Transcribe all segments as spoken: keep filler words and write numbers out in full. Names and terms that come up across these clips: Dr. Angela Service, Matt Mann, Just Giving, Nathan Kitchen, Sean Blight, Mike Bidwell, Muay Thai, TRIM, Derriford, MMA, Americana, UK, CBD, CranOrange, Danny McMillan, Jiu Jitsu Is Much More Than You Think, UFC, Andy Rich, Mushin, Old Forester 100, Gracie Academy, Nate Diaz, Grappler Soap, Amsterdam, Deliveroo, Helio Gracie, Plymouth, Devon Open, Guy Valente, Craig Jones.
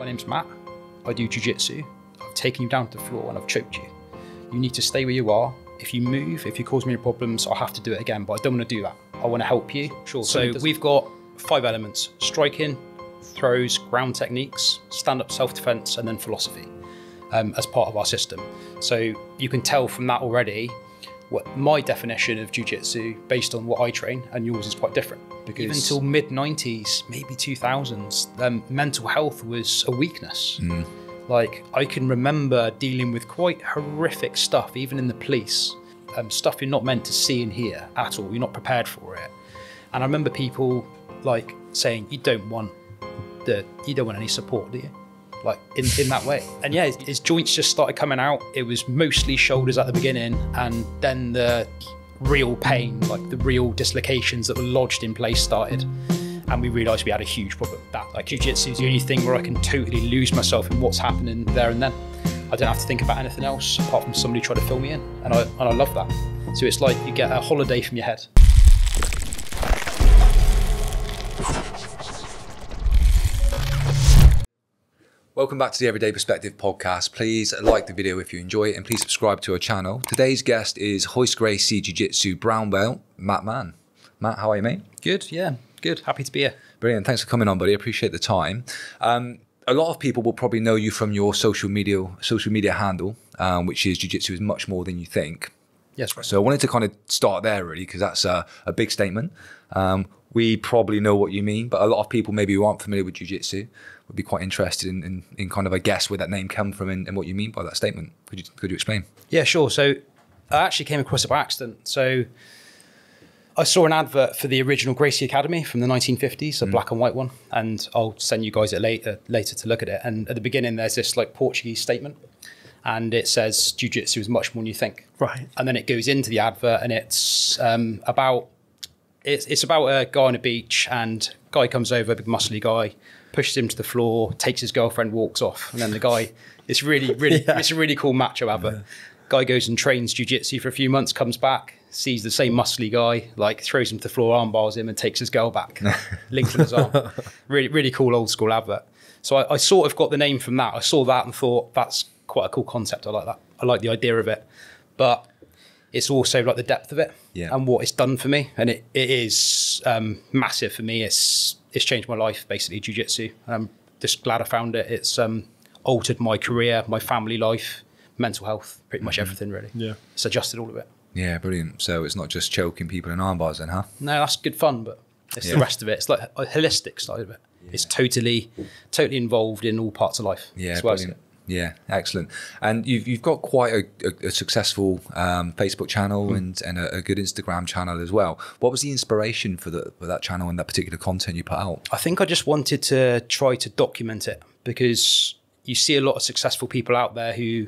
my name's Matt, I do jiu-jitsu, I've taken you down to the floor and I've choked you. You need to stay where you are. If you move, if you cause me problems, I'll have to do it again, but I don't want to do that. I want to help you. Sure. So we've got five elements: striking, throws, ground techniques, stand-up self-defense, and then philosophy um, as part of our system. So you can tell from that already what my definition of jiu-jitsu based on what I train and yours is quite different. Because even until mid nineties, maybe two thousands, um, mental health was a weakness. Mm. Like, I can remember dealing with quite horrific stuff, even in the police, um, stuff you're not meant to see and hear at all. You're not prepared for it. And I remember people like saying, you don't want the, you don't want any support, do you? Like in, in that way. And yeah, his, his joints just started coming out. It was mostly shoulders at the beginning, and then the real pain, like the real dislocations that were lodged in place started. And we realised we had a huge problem. That like jiu-jitsu is the only thing where I can totally lose myself in what's happening there and then. I don't have to think about anything else apart from somebody trying to fill me in, and I and I love that. So it's like you get a holiday from your head. Welcome back to the Everyday Perspective podcast. Please like the video if you enjoy it, and please subscribe to our channel. Today's guest is Royce Gracie Jiu-Jitsu brown belt Matt Mann. Matt, how are you, mate? Good, yeah. Good, happy to be here. Brilliant, thanks for coming on, buddy. I appreciate the time. Um, a lot of people will probably know you from your social media social media handle, um, which is Jiu-Jitsu is much more than you think. Yes, right. So I wanted to kind of start there, really, because that's a, a big statement. Um, we probably know what you mean, but a lot of people maybe who aren't familiar with Jiu-Jitsu would be quite interested in, in, in kind of, I guess, where that name come from and, and what you mean by that statement. Could you, could you explain? Yeah, sure. So I actually came across it by accident. So I saw an advert for the original Gracie Academy from the nineteen fifties, a mm. black and white one, and I'll send you guys it later, later to look at it. And at the beginning, there's this like Portuguese statement, and it says jiu-jitsu is much more than you think. Right. And then it goes into the advert, and it's um, about it's, it's about a guy on a beach, and guy comes over, big muscly guy, pushes him to the floor, takes his girlfriend, walks off, and then the guy, it's really, really, yeah. it's a really cool macho advert. Yeah. Guy goes and trains jiu-jitsu for a few months, comes back, sees the same muscly guy, like throws him to the floor, armbars him, and takes his girl back, links in his arm. Really, really cool old school advert. So I, I sort of got the name from that. I saw that and thought, that's quite a cool concept. I like that. I like the idea of it. But it's also like the depth of it, yeah, and what it's done for me. And it, it is um, massive for me. It's it's changed my life, basically, jiu-jitsu. I'm just glad I found it. It's um, altered my career, my family life, mental health, pretty much mm-hmm. everything, really. Yeah, it's adjusted all of it. Yeah, brilliant. So it's not just choking people in arm bars then, huh? No, that's good fun, but it's yeah. the rest of it. It's like a holistic side of it. Yeah. It's totally, totally involved in all parts of life. Yeah, as well, brilliant. Yeah, excellent. And you've, you've got quite a, a, a successful um, Facebook channel mm. and, and a, a good Instagram channel as well. What was the inspiration for, the, for that channel and that particular content you put out? I think I just wanted to try to document it, because you see a lot of successful people out there who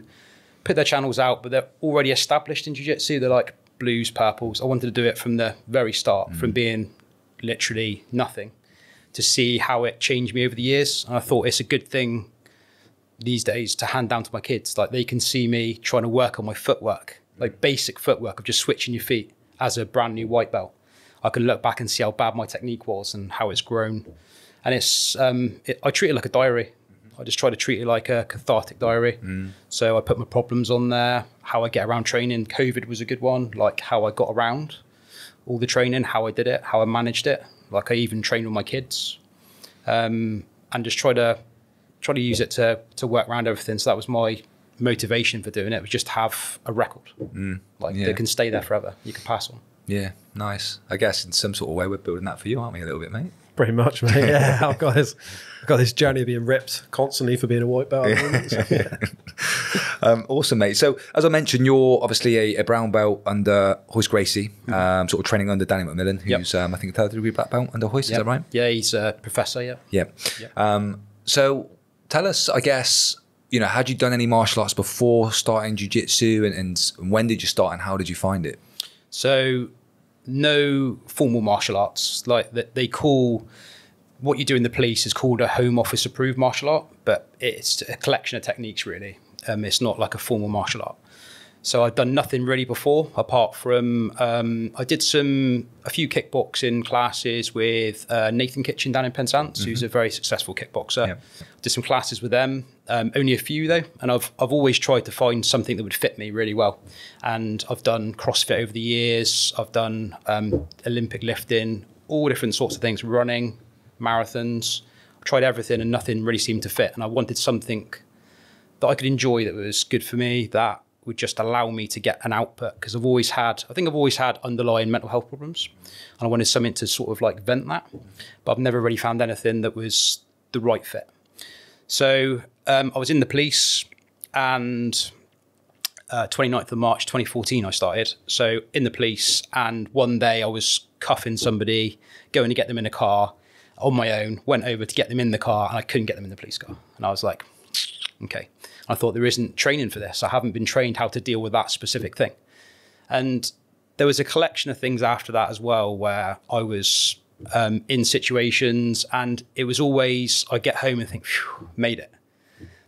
put their channels out, but they're already established in jiu-jitsu. They're like blues, purples. I wanted to do it from the very start, mm. from being literally nothing, to see how it changed me over the years. And I thought it's a good thing these days to hand down to my kids. Like, they can see me trying to work on my footwork, like basic footwork of just switching your feet as a brand new white belt. I can look back and see how bad my technique was and how it's grown. And it's, um, it, I treat it like a diary. I just try to treat it like a cathartic diary. Mm. So I put my problems on there, how I get around training. COVID was a good one, like how I got around all the training, how I did it, how I managed it. Like, I even trained with my kids, um, and just try to try to use it to, to work around everything. So that was my motivation for doing it, was just have a record. Mm. Like, yeah. They can stay there forever. You can pass on. Yeah, nice. I guess in some sort of way we're building that for you, aren't we, a little bit, mate? Pretty much, mate. Yeah, I've got this, I've got this journey of being ripped constantly for being a white belt. Yeah. So, yeah. um, awesome, mate. So, as I mentioned, you're obviously a, a brown belt under Royce Gracie, mm-hmm. um, sort of training under Danny McMillan, who's, yep. um, I think, a third degree black belt under Royce, yep. Is that right? Yeah, he's a professor, yeah. Yeah. Yep. Um, so, tell us, I guess, you know, had you done any martial arts before starting jiu-jitsu, and, and when did you start and how did you find it? So, no formal martial arts. Like, that they call what you do in the police is called a Home Office approved martial art, but it's a collection of techniques, really. Um, it's not like a formal martial art. So I'd done nothing really before, apart from um, I did some a few kickboxing classes with uh, Nathan Kitchen down in Penzance, mm-hmm. who's a very successful kickboxer. Yep. Did some classes with them, um, only a few though, and I've I've always tried to find something that would fit me really well. And I've done CrossFit over the years. I've done um, Olympic lifting, all different sorts of things, running, marathons. I tried everything, and nothing really seemed to fit. And I wanted something that I could enjoy, that was good for me, that would just allow me to get an output, because I've always had, I think I've always had underlying mental health problems, and I wanted something to sort of like vent that, but I've never really found anything that was the right fit. So um, I was in the police, and uh, twenty-ninth of March twenty fourteen I started. So in the police, and one day I was cuffing somebody, going to get them in a car on my own, went over to get them in the car, and I couldn't get them in the police car. And I was like, okay. I thought, there isn't training for this. I haven't been trained how to deal with that specific thing. And there was a collection of things after that as well, where I was um, in situations, and it was always, I get home and think, phew, made it.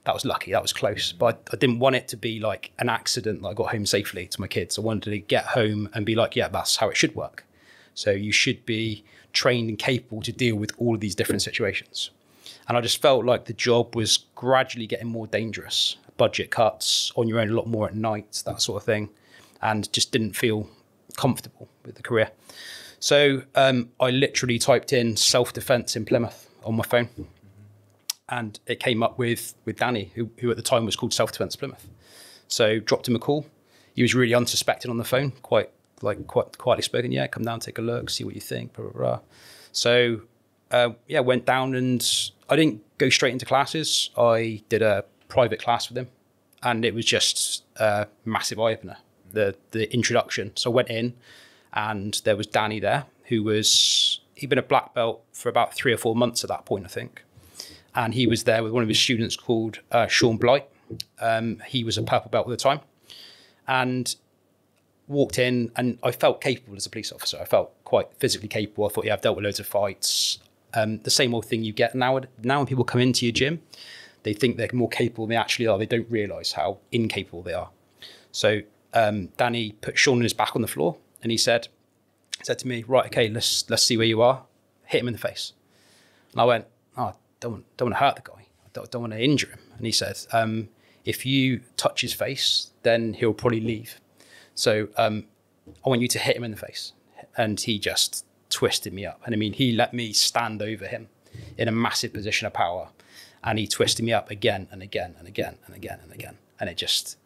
That was lucky, that was close. But I, I didn't want it to be like an accident that I got home safely to my kids. I wanted to get home and be like, yeah, that's how it should work. So you should be trained and capable to deal with all of these different situations. And I just felt like the job was gradually getting more dangerous. Budget cuts, on your own a lot more at night, that sort of thing. And just didn't feel comfortable with the career. So um, I literally typed in self-defense in Plymouth on my phone. And it came up with, with Danny, who, who at the time was called Self-Defense Plymouth. So dropped him a call. He was really unsuspecting on the phone, quite like quite quietly spoken. Yeah, come down, take a look, see what you think, blah, blah, blah. So uh, yeah, went down, and I didn't go straight into classes. I did a private class with him, and it was just a massive eye-opener, the, the introduction. So I went in, and there was Danny there, who was, he'd been a black belt for about three or four months at that point, I think. And he was there with one of his students called uh, Sean Blight. Um, he was a purple belt at the time, and walked in, and I felt capable as a police officer. I felt quite physically capable. I thought, yeah, I've dealt with loads of fights. Um, the same old thing you get now. Now when people come into your gym, they think they're more capable than they actually are. They don't realise how incapable they are. So um, Danny put Sean on his back on the floor, and he said, said to me, right, okay, let's let's see where you are. Hit him in the face. And I went, oh, I don't want, don't want to hurt the guy. I don't, don't want to injure him. And he said, um, if you touch his face, then he'll probably leave. So um, I want you to hit him in the face. And he just twisted me up. And I mean, he let me stand over him in a massive position of power, and he twisted me up again and again and again and again and again. And it just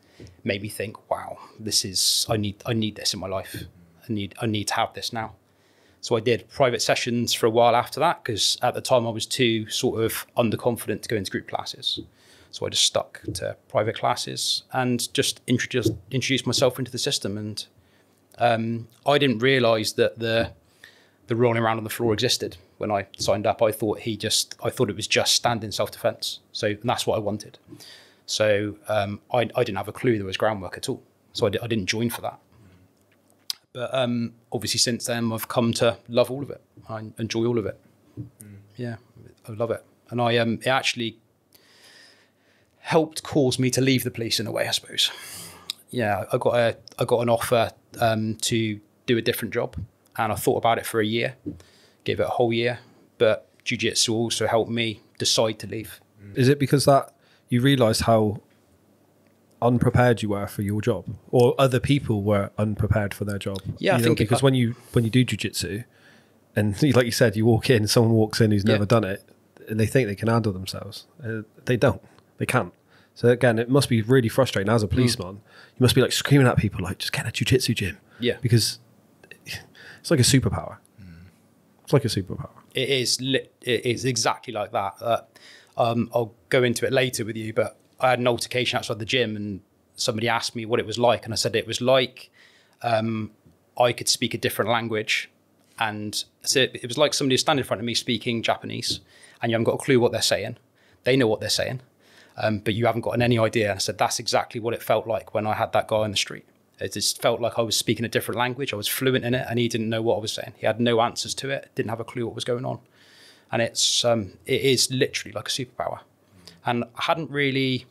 made me think, wow, this is, I need, I need this in my life. I need, I need to have this now. So I did private sessions for a while after that, because at the time I was too sort of underconfident to go into group classes. So I just stuck to private classes and just introduced, introduced myself into the system. And um, I didn't realize that the, the rolling around on the floor existed when I signed up. I thought he just, I thought it was just standing self-defense. So and that's what I wanted. So um, I, I didn't have a clue there was groundwork at all. So I, di I didn't join for that. But um, obviously since then I've come to love all of it. I enjoy all of it. Mm. Yeah, I love it. And I um, it actually helped cause me to leave the police in a way, I suppose. Yeah, I got a, I got an offer um, to do a different job. And I thought about it for a year, gave it a whole year. But jiu-jitsu also helped me decide to leave. Is it because that you realised how unprepared you were for your job, or other people were unprepared for their job? Yeah, you I know, think because it, when you when you do jiu-jitsu, and like you said, you walk in, someone walks in who's never yeah. done it, and they think they can handle themselves. Uh, they don't. They can't. So again, it must be really frustrating as a policeman. Mm. You must be like screaming at people, like just get a jiu-jitsu gym. Yeah, because it's like a superpower. Mm. It's like a superpower. It is. It is exactly like that. Uh, um, I'll go into it later with you, but I had an altercation outside the gym, and somebody asked me what it was like, and I said it was like um, I could speak a different language, and so it, it was like somebody standing in front of me speaking Japanese, and you haven't got a clue what they're saying. They know what they're saying, um, but you haven't got any idea. And I said that's exactly what it felt like when I had that guy on the street. It just felt like I was speaking a different language. I was fluent in it, and he didn't know what I was saying. He had no answers to it, didn't have a clue what was going on. And it's, um, it is literally like a superpower. And I hadn't really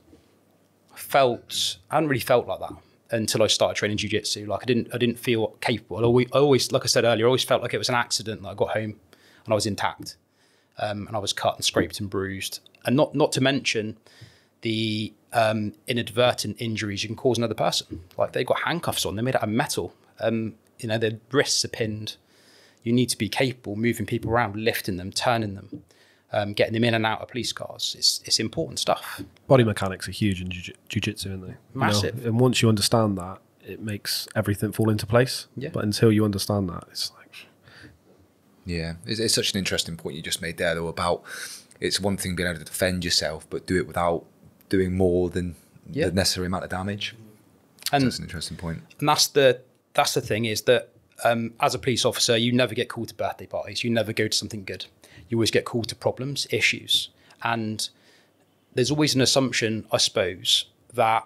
felt, I hadn't really felt like that. until I started training jiu-jitsu. Like I didn't, I didn't feel capable. I always, I always, like I said earlier, I always felt like it was an accident that I got home and I was intact, um, and I was cut and scraped and bruised. And not, not to mention the um, inadvertent injuries you can cause another person. Like they got handcuffs on, they're made out of metal. Um, you know, their wrists are pinned. You need to be capable moving people around, lifting them, turning them, um, getting them in and out of police cars. It's, it's important stuff. Body mechanics are huge in jiu-jitsu, aren't they? Massive. You know, and once you understand that, it makes everything fall into place. Yeah. But until you understand that, it's like... Yeah, it's, it's such an interesting point you just made there, though, about it's one thing being able to defend yourself, but do it without doing more than yeah. the necessary amount of damage. And so that's an interesting point. And that's the, that's the thing is that Um, as a police officer, you never get called to birthday parties. You never go to something good. You always get called to problems, issues. And there's always an assumption, I suppose, that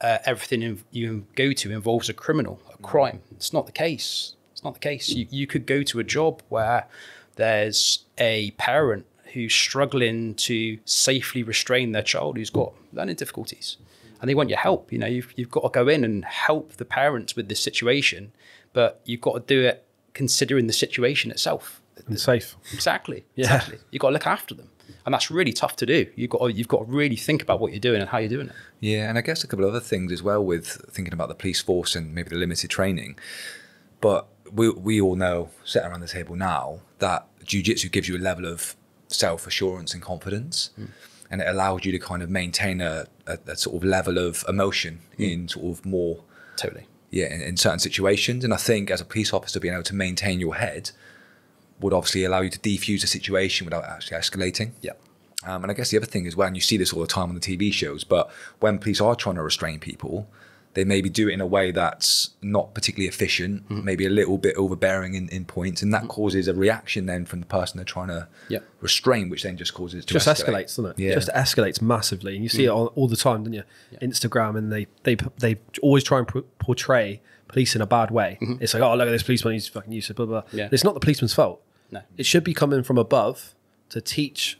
uh, everything you go to involves a criminal, a crime. It's not the case. It's not the case. You, you could go to a job where there's a parent who's struggling to safely restrain their child who's got learning difficulties. And they want your help. You know, you've, you've got to go in and help the parents with this situation, but you've got to do it considering the situation itself. And safe. Exactly. Yeah. Exactly. You've got to look after them. And that's really tough to do. You've got to, you've got to really think about what you're doing and how you're doing it. Yeah, and I guess a couple of other things as well with thinking about the police force and maybe the limited training. But we, we all know, sitting around the table now, that jiu-jitsu gives you a level of self-assurance and confidence. Mm. And it allowed you to kind of maintain a, a, a sort of level of emotion mm. in sort of more... Totally. Yeah, in, in certain situations. And I think as a police officer, being able to maintain your head would obviously allow you to defuse a situation without actually escalating. Yeah. Um, and I guess the other thing is, well, and you see this all the time on the T V shows, but when police are trying to restrain people, they maybe do it in a way that's not particularly efficient, mm. maybe a little bit overbearing in, in points. And that mm. causes a reaction then from the person they're trying to yeah. restrain, which then just causes it to just escalate. escalates, doesn't it? Yeah. Just escalates massively. And you see mm. it all, all the time, don't you? Yeah. Instagram, and they, they, they always try and portray police in a bad way. Mm-hmm. It's like, oh, look at this policeman, he's fucking useless, blah, blah, blah. Yeah. It's not the policeman's fault. No. It should be coming from above to teach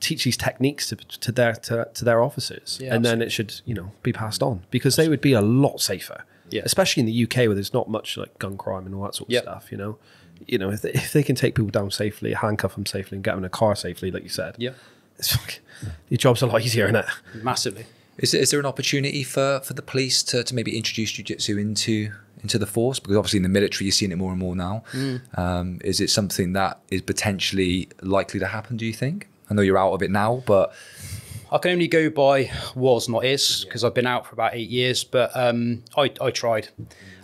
teach these techniques to, to their to, to their officers, yeah, and absolutely. Then it should, you know, be passed on, because absolutely. They would be a lot safer, yeah. especially in the U K where there's not much like gun crime and all that sort of yep. stuff. You know, you know, if they, if they can take people down safely, handcuff them safely, and get them in a car safely, like you said, yeah, it's like, your job's a lot easier, isn't it? Massively. Is there, is there an opportunity for for the police to to maybe introduce jiu-jitsu into? into the force? Because obviously in the military, you're seeing it more and more now. Mm. Um, is it something that is potentially likely to happen, do you think? I know you're out of it now, but... I can only go by was, not is, because yeah. I've been out for about eight years, but um, I, I tried.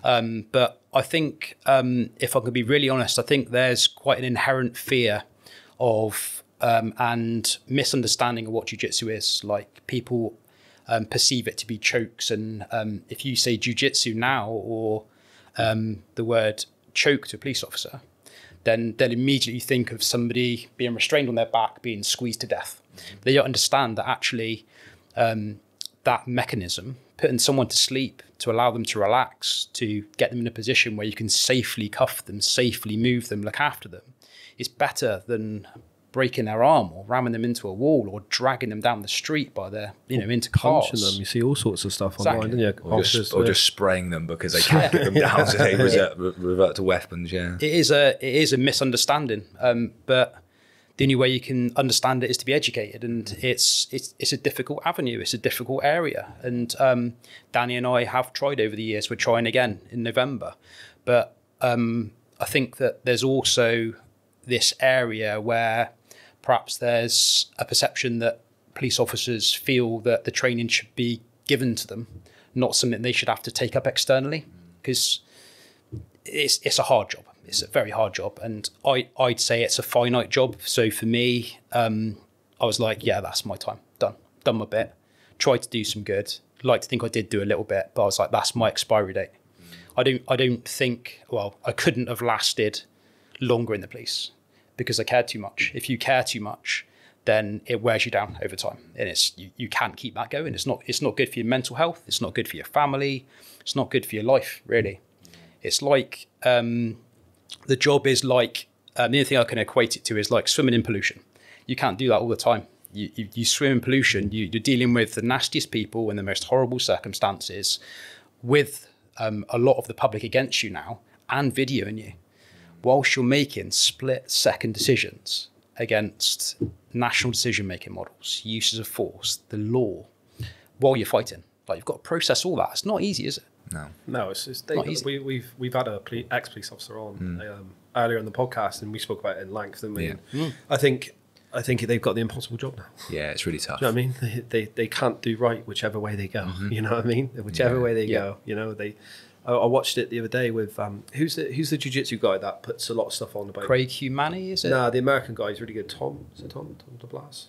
Um, but I think, um, if I can be really honest, I think there's quite an inherent fear of um, and misunderstanding of what jiu-jitsu is. Like people... Um, perceive it to be chokes, and um, if you say jiu-jitsu now or um, the word choke to a police officer, then they'll immediately think of somebody being restrained on their back, being squeezed to death. They don't understand that actually um, that mechanism, putting someone to sleep to allow them to relax, to get them in a position where you can safely cuff them, safely move them, look after them, is better than breaking their arm or ramming them into a wall or dragging them down the street by their, you know, into cars. Punching them. You see all sorts of stuff online, exactly. don't you? Or, just, or just spraying them because they can't get them down, so they revert, revert to weapons, yeah. It is a, it is a misunderstanding, um, but the only way you can understand it is to be educated, and it's, it's, it's a difficult avenue. It's a difficult area, and um, Danny and I have tried over the years. We're trying again in November, but um, I think that there's also this area where perhaps there's a perception that police officers feel that the training should be given to them, not something they should have to take up externally, because it's, it's a hard job. It's a very hard job. And I, I'd say it's a finite job. So for me, um, I was like, yeah, that's my time. Done. Done my bit. Tried to do some good. Like to think I did do a little bit, but I was like, that's my expiry date. I don't, I don't think, well, I couldn't have lasted longer in the police, because I cared too much. If you care too much, then it wears you down over time, and it's you, you can't keep that going. It's not it's not good for your mental health. It's not good for your family. It's not good for your life, really. It's like um, the job is like um, the only thing I can equate it to is like swimming in pollution. You can't do that all the time. You you, you swim in pollution. You, you're dealing with the nastiest people in the most horrible circumstances, with um, a lot of the public against you now and videoing you, whilst you're making split second decisions against national decision-making models, uses of force, the law, while you're fighting. Like, you've got to process all that. It's not easy, is it? No. No, it's, it's not easy. We, we've, we've had a poli ex-police officer on mm. um, earlier in the podcast, and we spoke about it in length, didn't we? Yeah. Mm. I think... I think they've got the impossible job now. Yeah, it's really tough. Do you know what I mean? They, they, they can't do right whichever way they go. Mm-hmm. You know what I mean? Whichever yeah. way they yeah. go. You know, they. I, I watched it the other day with, um, who's the who's the jiu-jitsu guy that puts a lot of stuff on about? Craig Humani, is it? No, nah, the American guy is really good. Tom, is it Tom? Tom DeBlass? Oh,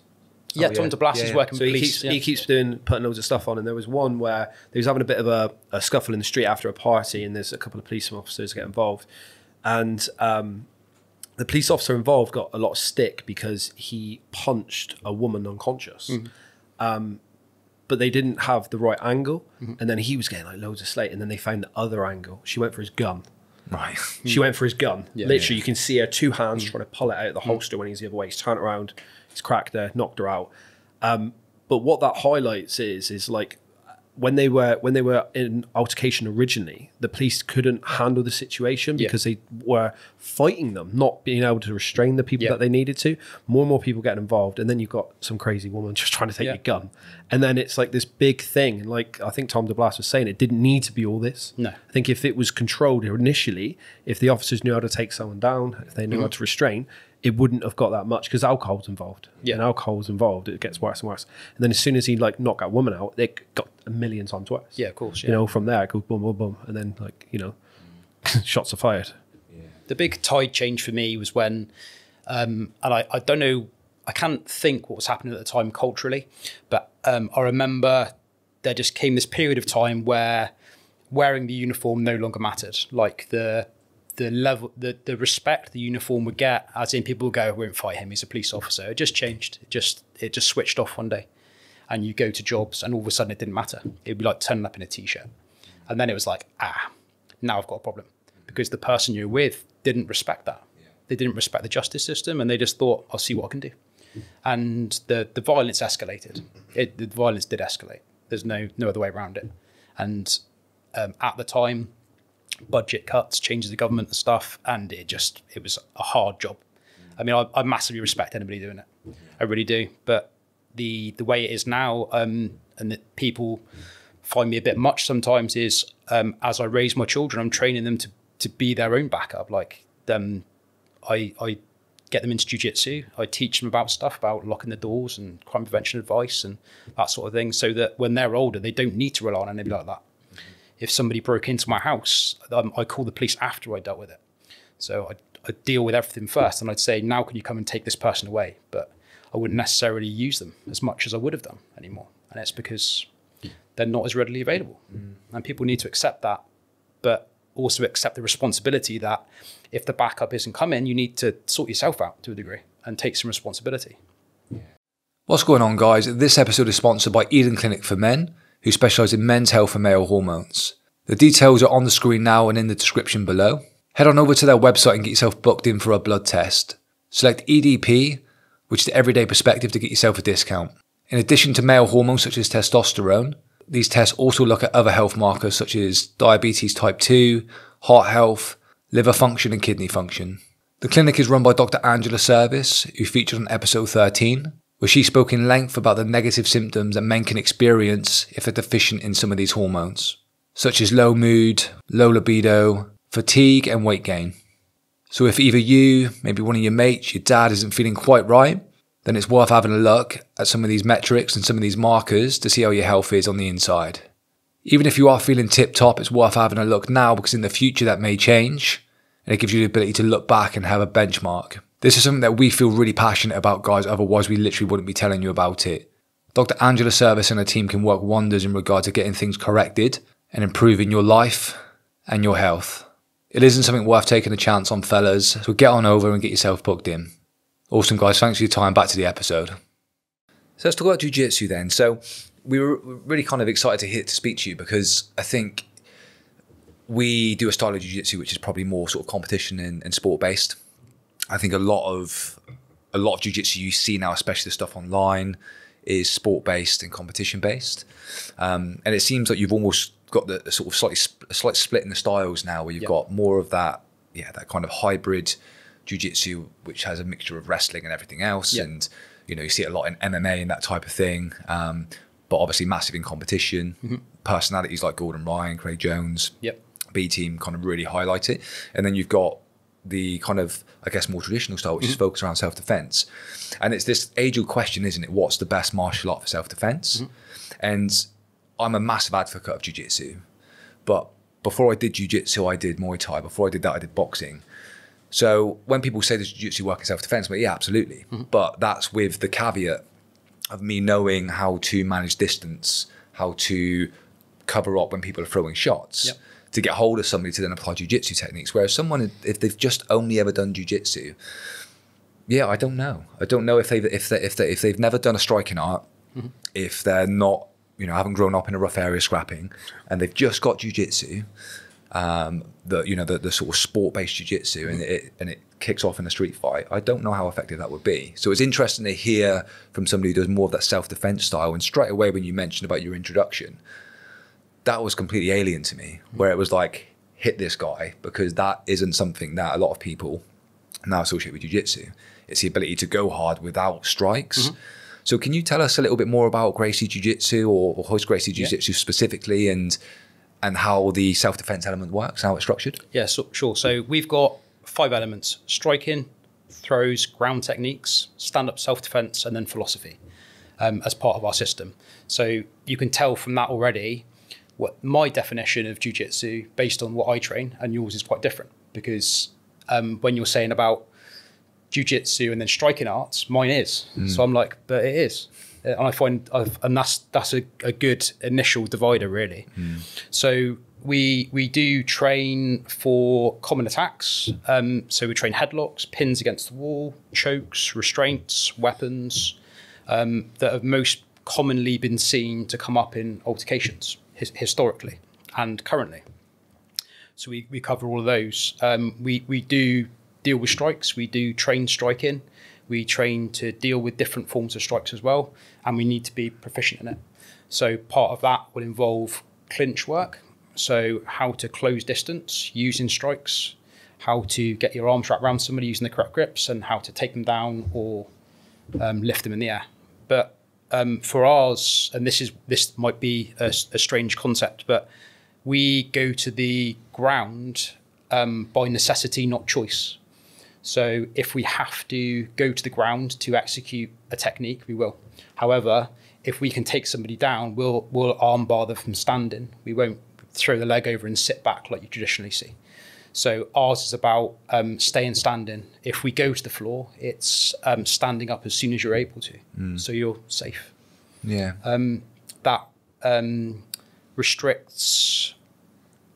yeah, Tom yeah. DeBlass yeah, is yeah. working so with police. He keeps, yeah. he keeps doing, putting loads of stuff on. And there was one where they was having a bit of a, a scuffle in the street after a party, and there's a couple of police officers get involved. And... Um, the police officer involved got a lot of stick because he punched a woman unconscious. Mm-hmm. Um, but they didn't have the right angle. Mm-hmm. And then he was getting like loads of slate. And then they found the other angle. She went for his gun. Right. She mm-hmm. went for his gun. Yeah, Literally, yeah. you can see her two hands mm-hmm. trying to pull it out of the holster mm-hmm. when he's the other way. He's turned around, he's cracked her, knocked her out. Um, but what that highlights is, is like, when they were when they were in altercation originally, the police couldn't handle the situation because yeah. they were fighting them, not being able to restrain the people yeah. that they needed to. More and more people get involved, and then you've got some crazy woman just trying to take yeah. your gun. And then it's like this big thing. And like I think Tom DeBlass was saying, it didn't need to be all this. No. I think if it was controlled initially, if the officers knew how to take someone down, if they knew mm-hmm. how to restrain, it wouldn't have got that much because alcohol's involved. Yeah. And alcohol's involved, it gets worse and worse. And then as soon as he like knocked that woman out, it got a million times worse. Yeah, of course. Yeah. You know, from there, it goes boom, boom, boom. And then like, you know, shots are fired. Yeah. The big tide change for me was when, um, and I, I don't know, I can't think what was happening at the time culturally, but um, I remember there just came this period of time where wearing the uniform no longer mattered. Like the... the level, the, the respect the uniform would get, as in people go, we won't fight him, he's a police officer. It just changed. It just, it just switched off one day. And you go to jobs and all of a sudden it didn't matter. It'd be like turning up in a t-shirt. And then it was like, ah, now I've got a problem. Because the person you're with didn't respect that. Yeah. They didn't respect the justice system, and they just thought, I'll see what I can do. And the, the violence escalated. It, the violence did escalate. There's no, no other way around it. And um, at the time, budget cuts, changes the government and stuff, and it just, it was a hard job. I mean, I, I massively respect anybody doing it. I really do. But the the way it is now, um, and that people find me a bit much sometimes, is um, as I raise my children, I'm training them to, to be their own backup. Like, um, I, I get them into jiu-jitsu. I teach them about stuff, about locking the doors and crime prevention advice and that sort of thing, so that when they're older, they don't need to rely on anybody like that. If somebody broke into my house, um, I call the police after I dealt with it. So I, I deal with everything first, and I'd say, now can you come and take this person away? But I wouldn't necessarily use them as much as I would have done anymore. And it's because they're not as readily available. Mm. And people need to accept that, but also accept the responsibility that if the backup isn't coming, you need to sort yourself out to a degree and take some responsibility. Yeah. What's going on, guys? This episode is sponsored by Eden Clinic for Men, who specialise in men's health and male hormones. The details are on the screen now and in the description below. Head on over to their website and get yourself booked in for a blood test. Select E D P, which is the everyday perspective, to get yourself a discount. In addition to male hormones such as testosterone, these tests also look at other health markers such as diabetes type two, heart health, liver function and kidney function. The clinic is run by Doctor Angela Service, who featured on episode thirteen. Where she spoke in length about the negative symptoms that men can experience if they're deficient in some of these hormones, such as low mood, low libido, fatigue and weight gain. So if either you, maybe one of your mates, your dad isn't feeling quite right, then it's worth having a look at some of these metrics and some of these markers to see how your health is on the inside. Even if you are feeling tip top, it's worth having a look now, because in the future that may change, and it gives you the ability to look back and have a benchmark. This is something that we feel really passionate about, guys, otherwise we literally wouldn't be telling you about it. Doctor Angela Service and her team can work wonders in regard to getting things corrected and improving your life and your health. It isn't something worth taking a chance on, fellas, so get on over and get yourself booked in. Awesome, guys, thanks for your time. Back to the episode. So let's talk about jiu-jitsu then. So we were really kind of excited to hear, to speak to you, because I think we do a style of jiu-jitsu which is probably more sort of competition and, and sport-based. I think a lot of a lot of jiu-jitsu you see now, especially the stuff online, is sport-based and competition-based. Um, and it seems like you've almost got the, the sort of slightly a slight split in the styles now, where you've yep. got more of that, yeah, that kind of hybrid jiu-jitsu, which has a mixture of wrestling and everything else. Yep. And, you know, you see it a lot in M M A and that type of thing. Um, but obviously massive in competition. Mm-hmm. Personalities like Gordon Ryan, Craig Jones, yep. B team kind of really highlight it. And then you've got the kind of, I guess, more traditional style, which mm-hmm. is focused around self-defense. And it's this age-old question, isn't it? What's the best martial art for self-defense? Mm-hmm. And I'm a massive advocate of jiu-jitsu. But before I did jiu-jitsu, I did Muay Thai. Before I did that, I did boxing. So when people say does jiu-jitsu work in self-defense, I'm like, yeah, absolutely. Mm-hmm. But that's with the caveat of me knowing how to manage distance, how to cover up when people are throwing shots. Yep. To get hold of somebody to then apply jiu-jitsu techniques. Whereas someone, if they've just only ever done jiu-jitsu, yeah, I don't know. I don't know if they've, if they, if they, if they've never done a striking art, mm-hmm. if they're not, you know, haven't grown up in a rough area scrapping, and they've just got jiu-jitsu, um, the, you know, the, the sort of sport-based jiu-jitsu, mm-hmm. and it, and it kicks off in a street fight. I don't know how effective that would be. So it's interesting to hear from somebody who does more of that self-defense style. And straight away, when you mentioned about your introduction, that was completely alien to me, where it was like, hit this guy, because that isn't something that a lot of people now associate with jiu-jitsu. It's the ability to go hard without strikes. Mm-hmm. So can you tell us a little bit more about Gracie Jiu-Jitsu, or, or Royce Gracie Jiu-Jitsu yeah. specifically, and and how the self-defense element works, how it's structured? Yeah, so, sure. So we've got five elements: striking, throws, ground techniques, stand-up self-defense, and then philosophy um, as part of our system. So you can tell from that already what my definition of jiu-jitsu based on what I train and yours is quite different, because um, when you're saying about jiu-jitsu and then striking arts, mine is. Mm. So I'm like, but it is. And I find, I've, and that's, that's a, a good initial divider really. Mm. So we, we do train for common attacks. Um, so we train headlocks, pins against the wall, chokes, restraints, weapons um, that have most commonly been seen to come up in altercations, historically and currently. So we, we cover all of those. Um, we, we do deal with strikes. We do train striking. We train to deal with different forms of strikes as well. And we need to be proficient in it. So part of that will involve clinch work. So how to close distance using strikes, how to get your arms wrapped around somebody using the correct grips, and how to take them down or um, lift them in the air. But Um, for ours, and this is this might be a, a strange concept, but we go to the ground um, by necessity, not choice. So if we have to go to the ground to execute a technique, we will. However, if we can take somebody down, we'll we'll armbar them from standing. We won't throw the leg over and sit back like you traditionally see. So ours is about um, staying standing. If we go to the floor, it's um, standing up as soon as you're able to. Mm. So you're safe. Yeah. Um, that um, restricts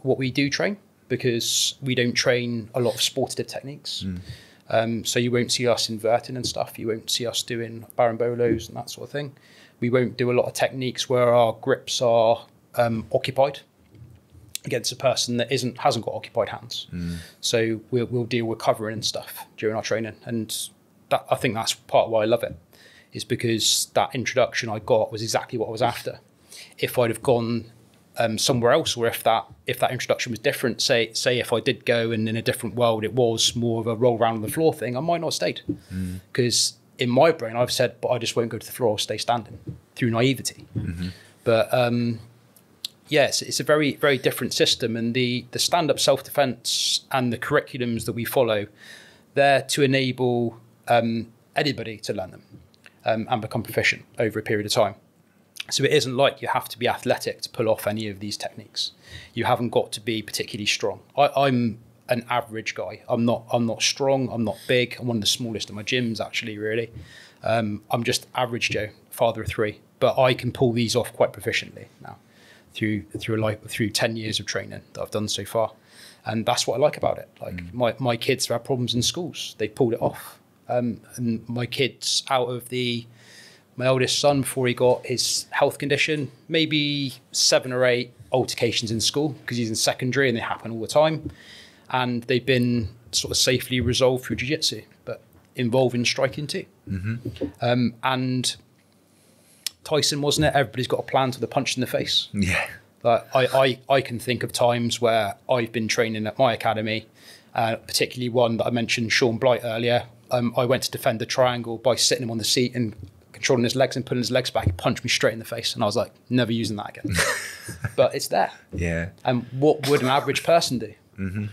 what we do train, because we don't train a lot of sportative techniques. Mm. Um, so you won't see us inverting and stuff. You won't see us doing barambolos and that sort of thing. We won't do a lot of techniques where our grips are um, occupied against a person that isn't hasn't got occupied hands. Mm. So we'll, we'll deal with covering and stuff during our training. And that, I think that's part of why I love it, is because that introduction I got was exactly what I was after. If I'd have gone um, somewhere else, or if that if that introduction was different, say say if I did go and in a different world it was more of a roll around on the floor thing, I might not have stayed. Because mm. in my brain I've said, but I just won't go to the floor, I'll stay standing, through naivety. Mm-hmm. But um, yes, it's a very, very different system. And the, the stand-up self-defense and the curriculums that we follow, they're to enable um, anybody to learn them um, and become proficient over a period of time. So it isn't like you have to be athletic to pull off any of these techniques. You haven't got to be particularly strong. I, I'm an average guy. I'm not, I'm not strong. I'm not big. I'm one of the smallest in my gyms, actually, really. Um, I'm just average Joe, father of three. But I can pull these off quite proficiently now, through through a life through ten years of training that I've done so far. And that's what I like about it. Like mm. my, my kids have had problems in schools, they pulled it off. Um, and my kids out of the, my oldest son, before he got his health condition, maybe seven or eight altercations in school, because he's in secondary and they happen all the time. And they've been sort of safely resolved through jiu-jitsu, but involving striking too. Mm-hmm. um, and Tyson, wasn't it? Everybody's got a plan till they're punched in the face. Yeah. Like I, I, I can think of times where I've been training at my academy, uh, particularly one that I mentioned, Sean Blight, earlier. Um, I went to defend the triangle by sitting him on the seat and controlling his legs and pulling his legs back. He punched me straight in the face, and I was like, never using that again. But it's there. Yeah. And what would an average person do? Mm-hmm.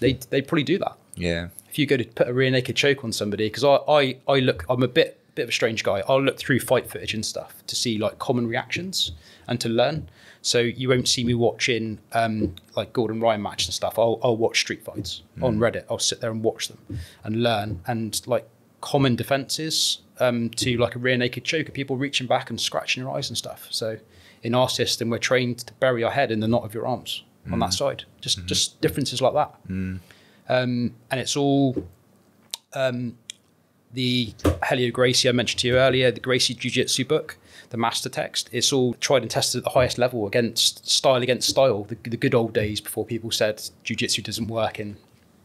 They they probably do that. Yeah. If you go to put a rear naked choke on somebody, because I, I I look, I'm a bit bit of a strange guy. I'll look through fight footage and stuff to see like common reactions and to learn. So you won't see me watching um, like Gordon Ryan matches and stuff. I'll, I'll watch street fights mm. on Reddit. I'll sit there and watch them and learn, and like common defenses um, to like a rear naked choke, of people reaching back and scratching your eyes and stuff. So in our system, we're trained to bury our head in the knot of your arms mm. on that side. Just mm. just differences like that. Mm. Um, and it's all um, the Helio Gracie I mentioned to you earlier, the Gracie Jiu-Jitsu book, the master text. It's all tried and tested at the highest level, against style against style, the, the good old days before people said jiu-jitsu doesn't work in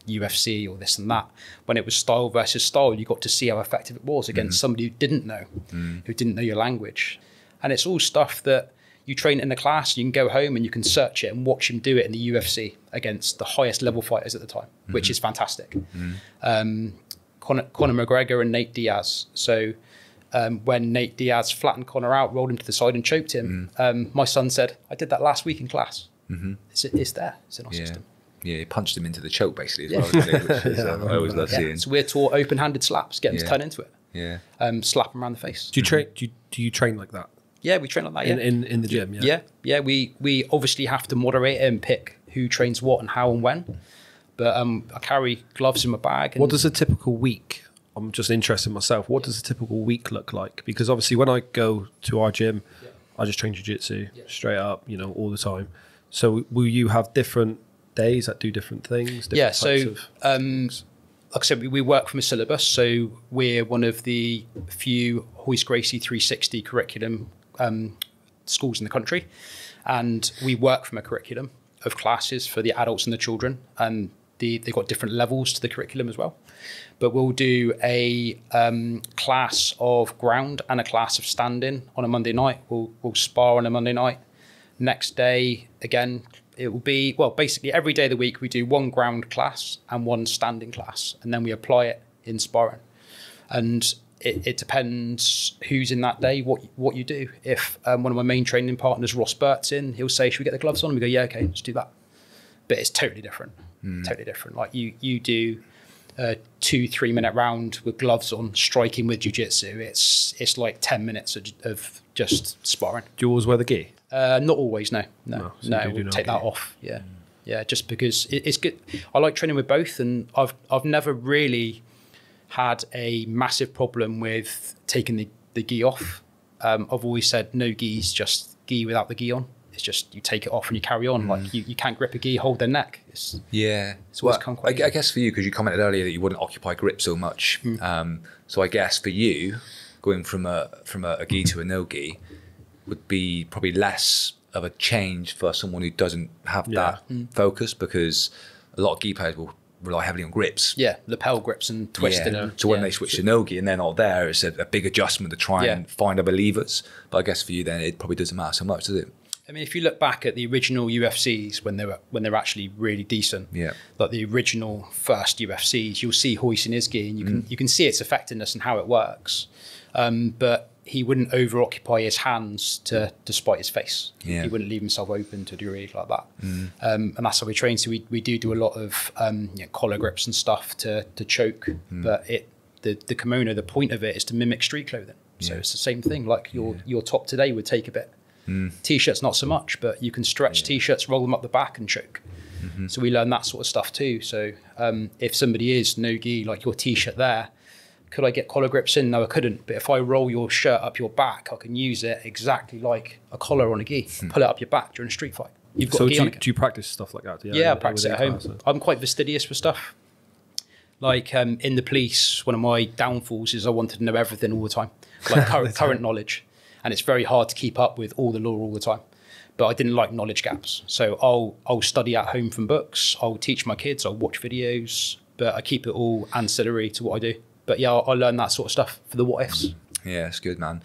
U F C or this and that. When it was style versus style, you got to see how effective it was against mm. somebody who didn't know, mm. who didn't know your language. And it's all stuff that you train in the class, you can go home and you can search it and watch him do it in the U F C against the highest level fighters at the time, mm-hmm. which is fantastic. Mm-hmm. Um, Conor, Conor McGregor and Nate Diaz. So um, when Nate Diaz flattened Conor out, rolled him to the side and choked him, mm. um, my son said, I did that last week in class. Mm-hmm. It's, it's there, it's in our yeah. system. Yeah, he punched him into the choke basically as yeah. well, didn't he? Which is, yeah. um, I always love yeah. seeing. So we're taught open-handed slaps, get him yeah. to turn into it. Yeah. Um, slap him around the face. Do you, tra- do you, do you train like that? Yeah, we train like that, yeah. In, in, in the gym, yeah. Yeah, yeah. We, we obviously have to moderate and pick who trains what and how and when. But um, I carry gloves in my bag. And what does a typical week, I'm just interested in myself, what does a typical week look like? Because obviously when I go to our gym, yeah. I just train jiu-jitsu yeah. straight up, you know, all the time. So will you have different days that do different things? Different yeah, types so of um, like I said, we, we work from a syllabus. So we're one of the few Royce Gracie three sixty curriculum Um, schools in the country, and we work from a curriculum of classes for the adults and the children, and the, they've got different levels to the curriculum as well. But we'll do a um, class of ground and a class of standing on a Monday night. We'll, we'll spar on a Monday night. Next day, again, it will be, well, basically every day of the week we do one ground class and one standing class, and then we apply it in sparring. And It, it depends who's in that day, what what you do. If um, one of my main training partners, Ross Burt's in, he'll say, should we get the gloves on? And we go, yeah, okay, let's do that. But it's totally different, mm. totally different. Like you you do a two, three minute round with gloves on, striking with jiu-jitsu. It's, it's like ten minutes of, of just sparring. Do you always wear the gi? Uh, not always, no. No, no, so no we'll take that off, yeah. Mm. Yeah, just because it, it's good. I like training with both, and I've I've never really had a massive problem with taking the, the gi off. Um, I've always said no gi's, just gi without the gi on. It's just you take it off and you carry on. Mm. Like you, you can't grip a gi, hold their neck. It's, yeah. It's always well, come quite I, I guess for you, because you commented earlier that you wouldn't occupy grip so much. Mm. Um, so I guess for you, going from a from a, a gi to a no gi would be probably less of a change for someone who doesn't have yeah. that mm. focus, because a lot of gi players will rely heavily on grips. Yeah, lapel grips and twisting. Yeah. So when yeah. they switch to no-gi and they're not there, it's a, a big adjustment to try yeah. and find other levers. But I guess for you then, it probably doesn't matter so much, does it? I mean, if you look back at the original U F Cs when they were when they're actually really decent, yeah. like the original first U F Cs, you'll see Royce in his gi, and you can mm. you can see its effectiveness and how it works. Um, but he wouldn't over-occupy his hands to, to spite his face. Yeah. He wouldn't leave himself open to a degree like that. Mm. Um, and that's how we train. So we, we do do a lot of um, you know, collar grips and stuff to to choke. Mm. But it the, the kimono, the point of it is to mimic street clothing. Yeah. So it's the same thing. Like your, yeah. your top today would take a bit. Mm. T-shirts, not so much, but you can stretch yeah. T-shirts, roll them up the back and choke. Mm-hmm. So we learn that sort of stuff too. So um, if somebody is no-gi, like your T-shirt there, could I get collar grips in? No, I couldn't. But if I roll your shirt up your back, I can use it exactly like a collar on a gi. Hmm. Pull it up your back during a street fight. You've got so a gi do, on again. Do you practice stuff like that? Yeah, yeah, I practice it at home. Class, I'm quite fastidious for stuff. Like um, in the police, one of my downfalls is I wanted to know everything all the time, like current, current knowledge. And it's very hard to keep up with all the law all the time. But I didn't like knowledge gaps. So I'll, I'll study at home from books. I'll teach my kids. I'll watch videos. But I keep it all ancillary to what I do. But yeah, I learned that sort of stuff for the what ifs. Yeah, it's good, man.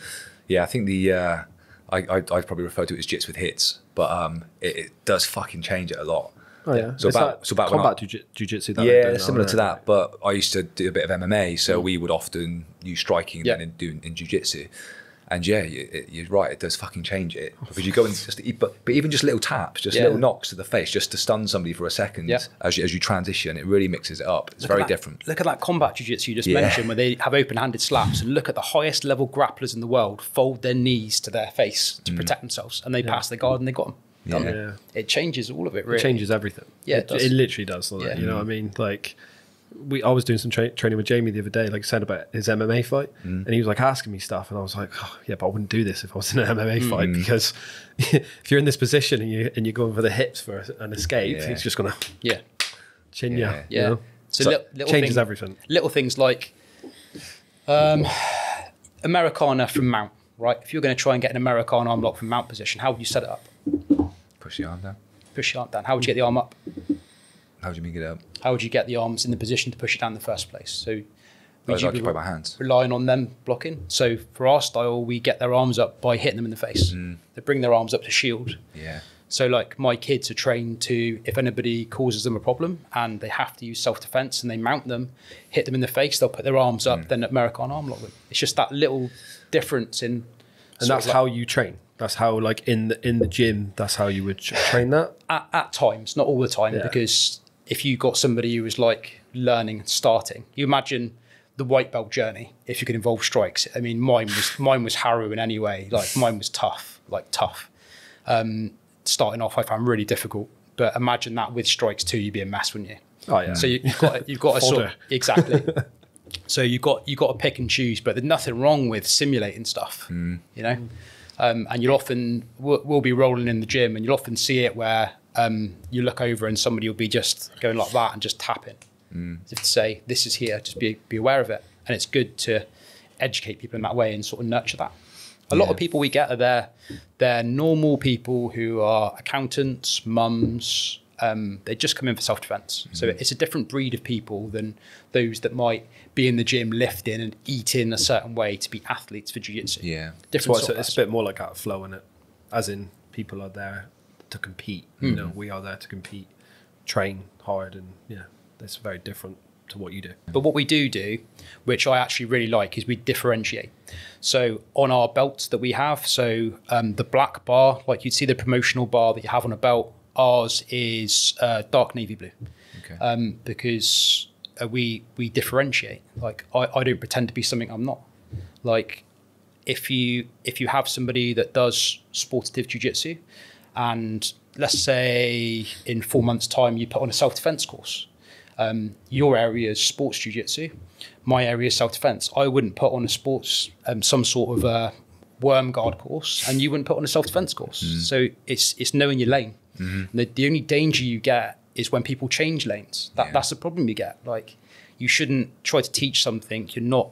Yeah, I think the uh, I, I, I'd probably refer to it as jits with hits, but um, it, it does fucking change it a lot. Oh yeah, so it's about, like so about combat jiu-jitsu. Jiu yeah, similar to that. But I used to do a bit of M M A, so we would often use striking yeah. and doing in jiu-jitsu. And yeah, you, it, you're right. It does fucking change it because you go and just eat, but but even just little taps, just yeah. little knocks to the face, just to stun somebody for a second yeah. as you, as you transition, it really mixes it up. It's look very that, different. Look at that combat jiu-jitsu you just yeah. mentioned, where they have open-handed slaps, and look at the highest level grapplers in the world fold their knees to their face to mm. protect themselves, and they yeah. pass their guard and they got them. Yeah. Yeah. It changes all of it. Really. It changes everything. Yeah, it, it, does. It literally does. Doesn't yeah. it? You know what I mean? Like. We, I was doing some tra training with Jamie the other day, like I said, about his M M A fight. Mm. And he was like asking me stuff. And I was like, oh, yeah, but I wouldn't do this if I was in an M M A mm. fight, because if you're in this position and, you, and you're going for the hips for an escape, yeah. it's just going to yeah. chin yeah. you. Yeah. You know? So, so li little changes things, everything. Little things like um, Americana from mount, right? If you're going to try and get an Americana arm lock from mount position, how would you set it up? Push the arm down. Push the arm down. How would you get the arm up? How would you make it up? How would you get the arms in the position to push it down in the first place? So would you be by my hands. Relying on them blocking? So for our style, we get their arms up by hitting them in the face. Mm. They bring their arms up to shield. Yeah. So like my kids are trained to, if anybody causes them a problem and they have to use self-defense and they mount them, hit them in the face, they'll put their arms up, mm. then American arm lock them. It's just that little difference in... And that's like, how you train. That's how, like in the, in the gym, that's how you would train that? At, at times, not all the time, yeah. because... If you got somebody who was like learning and starting, you imagine the white belt journey. If you could involve strikes, I mean, mine was mine was harrowing anyway. Like mine was tough, like tough. Um, starting off, I found really difficult. But imagine that with strikes too, you'd be a mess, wouldn't you? Oh yeah. So you, you've got you've got a sort of, exactly. So you got you got to pick and choose. But there's nothing wrong with simulating stuff, mm. you know. Mm. Um, and you'll often we'll, we'll be rolling in the gym, and you'll often see it where. Um, you look over and somebody will be just going like that and just tapping. Mm. As if to say, this is here, just be, be aware of it. And it's good to educate people in that way and sort of nurture that. A yeah. lot of people we get are they're, they're normal people who are accountants, mums. Um, they just come in for self-defense. Mm. So it's a different breed of people than those that might be in the gym lifting and eating a certain way to be athletes for jiu-jitsu. Yeah. Different so sort it's, it's a bit more like out of flow, isn't it? As in people are there to compete, you know, mm. we are there to compete, train hard, and yeah, that's very different to what you do. But what we do do, which I actually really like, is we differentiate. So on our belts that we have, so um, the black bar, like you'd see the promotional bar that you have on a belt, ours is uh, dark navy blue, okay. um, because uh, we we differentiate. Like I, I don't pretend to be something I'm not. Like if you if you have somebody that does sportative jiu-jitsu, and let's say in four months' time, you put on a self-defense course. Um, your area is sports jiu-jitsu. My area is self-defense. I wouldn't put on a sports, um, some sort of a worm guard course, and you wouldn't put on a self-defense course. Mm. So it's it's knowing your lane. Mm-hmm. the, the only danger you get is when people change lanes. That, yeah. That's the problem you get. Like you shouldn't try to teach something you're not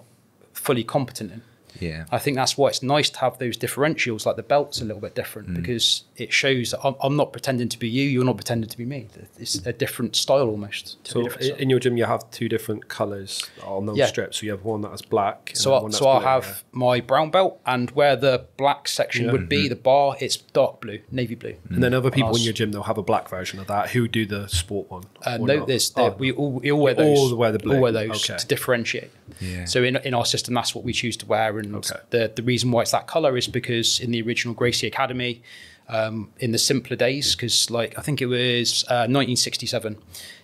fully competent in. Yeah, I think that's why it's nice to have those differentials, like the belt's a little bit different mm. because it shows that I'm, I'm not pretending to be you, you're not pretending to be me. It's a different style almost. So different style. In your gym, you have two different colours on those yeah. strips. So you have one that is black. And so I, one that's so I'll have hair. my brown belt, and where the black section yeah. would mm -hmm. be, the bar, it's dark blue, navy blue. Mm. And then other people in your gym, they'll have a black version of that. Who do the sport one? Uh, no, there's, oh, we, all, we all wear those. All wear the blue. All wear those okay. to differentiate. Yeah. So in, in our system, that's what we choose to wear. And okay. the, the reason why it's that colour is because in the original Gracie Academy, um, in the simpler days, because like I think it was uh, nineteen sixty-seven,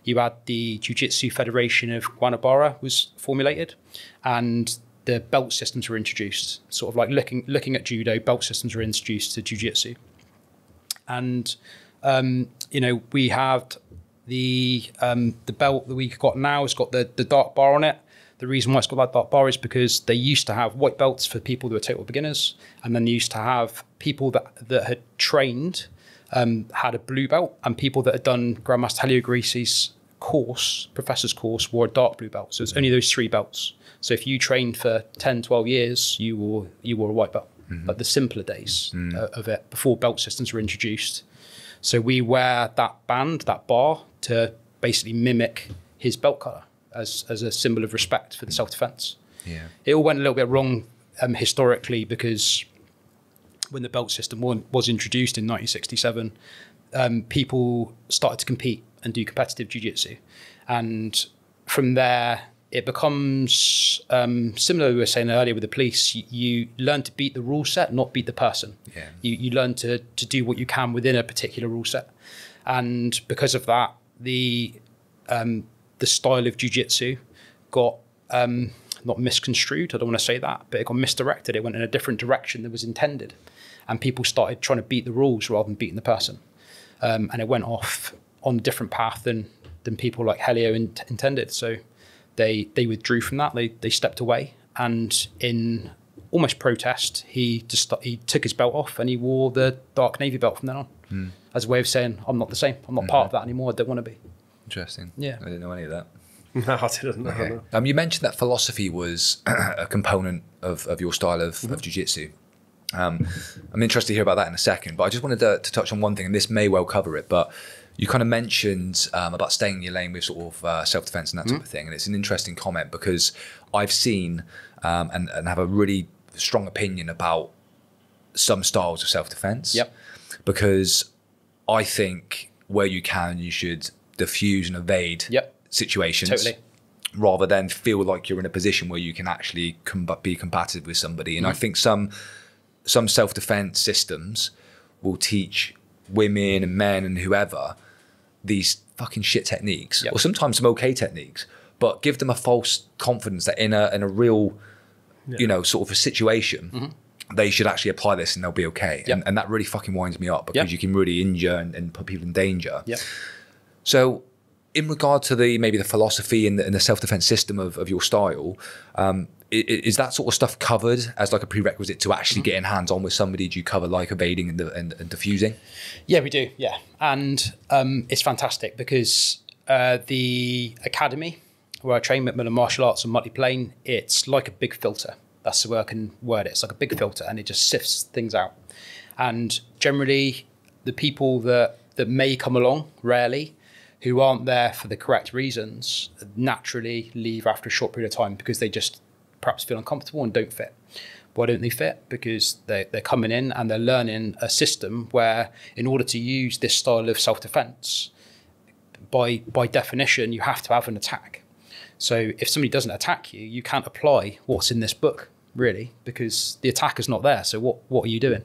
you had the Jiu-Jitsu Federation of Guanabara was formulated, and the belt systems were introduced. Sort of like looking looking at judo, belt systems were introduced to jiu-jitsu. And, um, you know, we have the um, the belt that we've got now has got the, the dark bar on it. The reason why it's got that dark bar is because they used to have white belts for people who were total beginners, and then they used to have people that, that had trained, um, had a blue belt, and people that had done Grandmaster Helio Gracie's course, professor's course, wore a dark blue belt. So it's only those three belts. So if you trained for ten, twelve years, you wore, you wore a white belt, mm-hmm. like the simpler days mm-hmm. of it, before belt systems were introduced. So we wear that band, that bar, to basically mimic his belt colour. As, as a symbol of respect for the self-defense. Yeah. It all went a little bit wrong um, historically because when the belt system was introduced in nineteen sixty-seven, um, people started to compete and do competitive jiu-jitsu. And from there, it becomes um, similar to what we were saying earlier with the police. You, you learn to beat the rule set, not beat the person. Yeah. You, you learn to, to do what you can within a particular rule set. And because of that, the, um, the style of jiu-jitsu got... Um, not misconstrued, I don't want to say that, but it got misdirected. It went in a different direction than was intended. And people started trying to beat the rules rather than beating the person. Um, and it went off on a different path than than people like Helio in intended. So they they withdrew from that. They, they stepped away. And in almost protest, he just he took his belt off and he wore the dark navy belt from then on mm. as a way of saying, I'm not the same. I'm not mm-hmm. part of that anymore. I don't want to be. Interesting. Yeah. I didn't know any of that. No, I didn't know. Okay. Um, you mentioned that philosophy was a component of, of your style of, mm-hmm. of jiu-jitsu. Um, I'm interested to hear about that in a second, but I just wanted to, to touch on one thing, and this may well cover it, but you kind of mentioned um, about staying in your lane with sort of uh, self-defense and that mm-hmm. type of thing. And it's an interesting comment because I've seen um, and, and have a really strong opinion about some styles of self-defense. Yep. Because I think where you can, you should diffuse and evade yep. situations totally. Rather than feel like you're in a position where you can actually com be combative with somebody. And mm. I think some some self-defense systems will teach women and men and whoever these fucking shit techniques yep. or sometimes some okay techniques, but give them a false confidence that in a, in a real, yeah. you know, sort of a situation, mm-hmm. they should actually apply this and they'll be okay. Yep. And, and that really fucking winds me up because yep. you can really injure and, and put people in danger. Yep. So, in regard to the maybe the philosophy and the, and the self-defense system of, of your style, um, is, is that sort of stuff covered as like a prerequisite to actually mm-hmm. getting hands-on with somebody? Do you cover like evading and, and, and diffusing? Yeah, we do, yeah. And um, it's fantastic because uh, the academy where I train, McMillan Martial Arts and Muttley, it's like a big filter. That's the way I can word it. It's like a big filter and it just sifts things out. And generally the people that, that may come along, rarely, who aren't there for the correct reasons naturally leave after a short period of time because they just perhaps feel uncomfortable and don't fit. Why don't they fit? Because they, they're coming in and they're learning a system where in order to use this style of self-defense, by, by definition, you have to have an attack. So if somebody doesn't attack you, you can't apply what's in this book, really, because the attack is not there. So what, what are you doing?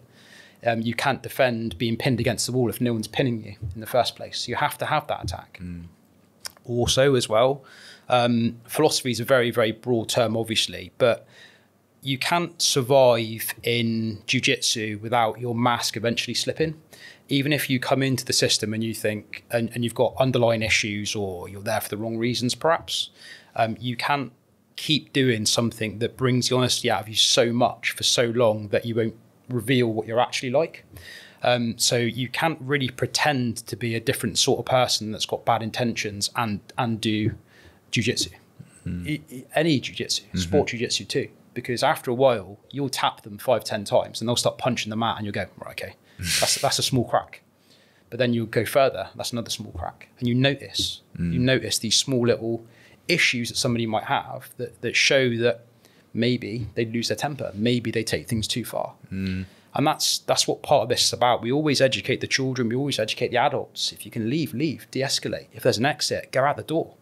Um, you can't defend being pinned against the wall if no one's pinning you in the first place. You have to have that attack. Mm. Also as well, um, philosophy is a very, very broad term, obviously, but you can't survive in jiu-jitsu without your mask eventually slipping. Even if you come into the system and you think, and, and you've got underlying issues or you're there for the wrong reasons perhaps, um, you can't keep doing something that brings the honesty out of you so much for so long that you won't reveal what you're actually like. Um, so you can't really pretend to be a different sort of person that's got bad intentions and and do jiu-jitsu. Mm-hmm. Any jiu-jitsu, mm-hmm. sport jiu-jitsu too, because after a while you'll tap them five, ten times and they'll start punching the mat and you'll go, right, okay, that's, that's a small crack. But then you'll go further, that's another small crack. And you notice, mm. you notice these small little issues that somebody might have that, that show that maybe they lose their temper, maybe they take things too far. Mm. And that's that's what part of this is about. We always educate the children, we always educate the adults. If you can leave, leave, de-escalate. If there's an exit, go out the door.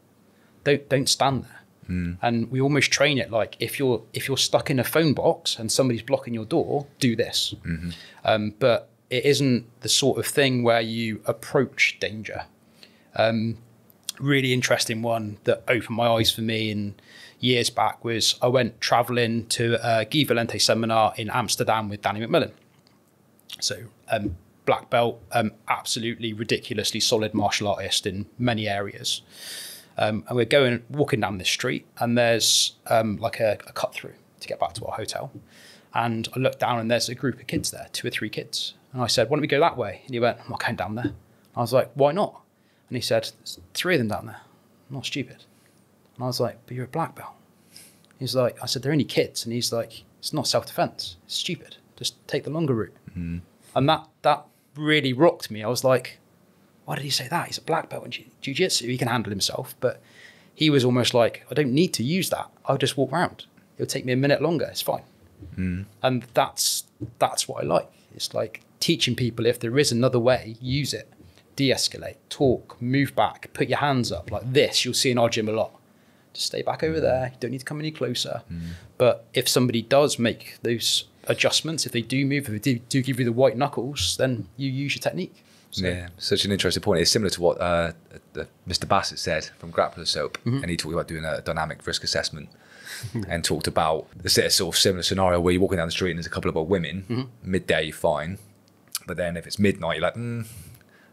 Don't don't stand there. Mm. And we almost train it like if you're if you're stuck in a phone box and somebody's blocking your door, do this. Mm-hmm. Um, but it isn't the sort of thing where you approach danger. Um, really interesting one that opened my eyes for me and years back was I went traveling to a Guy Valente seminar in Amsterdam with Danny McMillan. So um, black belt, um, absolutely ridiculously solid martial artist in many areas. Um, and we're going, walking down this street and there's um, like a, a cut through to get back to our hotel. And I looked down and there's a group of kids there, two or three kids. And I said, why don't we go that way? And he went, I'm not going down there. I was like, why not? And he said, there's three of them down there. I'm not stupid. And I was like, but you're a black belt. He's like, I said, they're only kids. And he's like, it's not self-defense. It's stupid. Just take the longer route. Mm-hmm. And that that really rocked me. I was like, why did he say that? He's a black belt in jiu-jitsu. He can handle himself. But he was almost like, I don't need to use that. I'll just walk around. It'll take me a minute longer. It's fine. Mm-hmm. And that's that's what I like. It's like teaching people if there is another way, use it. De-escalate, talk, move back, put your hands up like this. You'll see in our gym a lot. Just stay back over mm. there. You don't need to come any closer. Mm. But if somebody does make those adjustments, if they do move, if they do, do give you the white knuckles, then you use your technique. So. Yeah, such an interesting point. It's similar to what uh, Mister Bassett said from Grappler Soap. Mm-hmm. And he talked about doing a dynamic risk assessment and talked about the sort of similar scenario where you're walking down the street and there's a couple of old women, mm-hmm. midday, you're fine. But then if it's midnight, you're like, mm.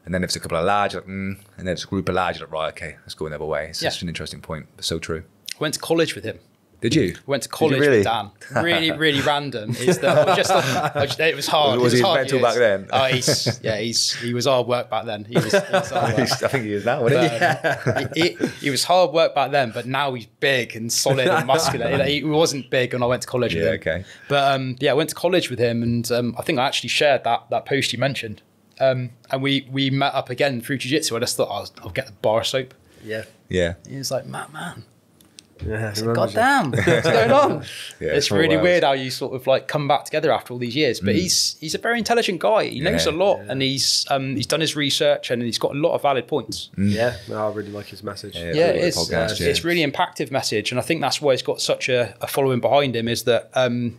And then if it's a couple of lads, you're like, mm. And then it's a group of lads, you're like, right, okay, let's go another way. It's yeah. such an interesting point, but so true. I went to college with him. Did you? Went to college really? with Dan. Really, really random. Is that well, just, just it was hard. Was, was, was he hard mental years. back then? Oh, he's, yeah, he's he was hard work back then. He was, he was hard work. I think he is now, wasn't he? Yeah. He, he? He was hard work back then, but now he's big and solid and muscular. Like, he wasn't big when I went to college yeah, with him. Okay. But um, yeah, I went to college with him, and um, I think I actually shared that that post you mentioned. Um, and we we met up again through jiu-jitsu. I just thought I'll, I'll get the bar soap. Yeah. Yeah. He was like, Matt Mann. Yeah, I said, God damn, what's going on? Yeah, it's really weird how you sort of like come back together after all these years. But mm. he's he's a very intelligent guy. He knows yeah, a lot, yeah. and he's um, he's done his research, and he's got a lot of valid points. Mm. Yeah, no, I really like his message. Yeah, yeah, really it is. Podcast, yeah. It's really impactful message, and I think that's why he's got such a, a following behind him. Is that um,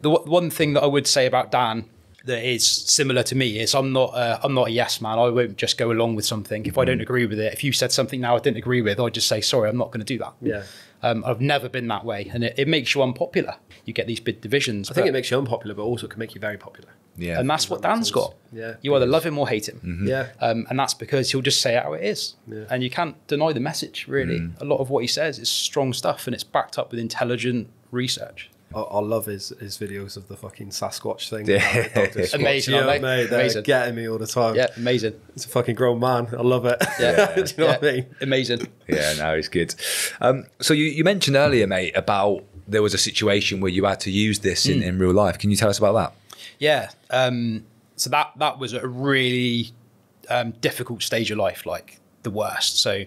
the w one thing that I would say about Dan that is similar to me is I'm not uh, I'm not a yes man. I won't just go along with something if mm. I don't agree with it. If you said something now I didn't agree with, I'd just say sorry, I'm not going to do that. Yeah, um, I've never been that way, and it, it makes you unpopular. You get these big divisions. I think it makes you unpopular, but also can make you very popular. Yeah, and that's what Dan's got. Yeah, you either love him or hate him. Mm-hmm. Yeah, um, and that's because he'll just say it how it is, yeah. and you can't deny the message. Really, mm. a lot of what he says is strong stuff, and it's backed up with intelligent research. I, I love his, his videos of the fucking Sasquatch thing. Yeah. Squatch. Amazing. You know, mate, they're amazing. Getting me all the time. Yeah, amazing. It's a fucking grown man. I love it. Yeah. Do you know yeah. what I mean? Amazing. Yeah, no, it's good. Um, so you, you mentioned earlier, mate, about there was a situation where you had to use this in, mm. in real life. Can you tell us about that? Yeah. Um, so that, that was a really um, difficult stage of life, like the worst. So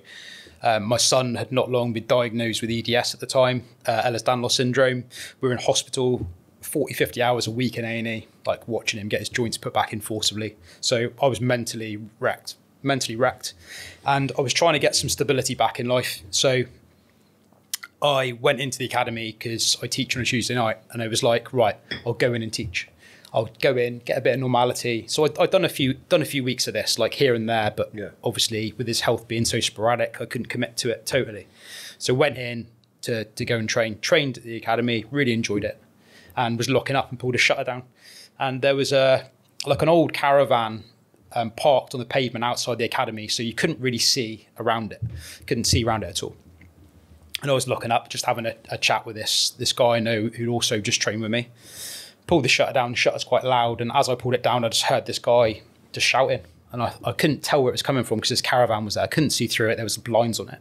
Um, my son had not long been diagnosed with E D S at the time, uh, Ehlers-Danlos Syndrome. We were in hospital forty, fifty hours a week in A and E, like watching him get his joints put back in forcibly. So I was mentally wrecked, mentally wrecked. And I was trying to get some stability back in life. So I went into the academy because I teach on a Tuesday night, and I was like, right, I'll go in and teach. I'll go in, get a bit of normality. So I'd, I'd done a few done a few weeks of this, like here and there, but yeah. obviously with his health being so sporadic, I couldn't commit to it totally. So went in to, to go and train, trained at the academy, really enjoyed it, and was locking up and pulled a shutter down. And there was a like an old caravan um, parked on the pavement outside the academy, so you couldn't really see around it, couldn't see around it at all. And I was locking up, just having a, a chat with this, this guy I know who'd also just trained with me. Pulled the shutter down, the shutter's quite loud, and as I pulled it down, I just heard this guy just shouting, and I, I couldn't tell where it was coming from because his caravan was there. I couldn't see through it, there was blinds on it,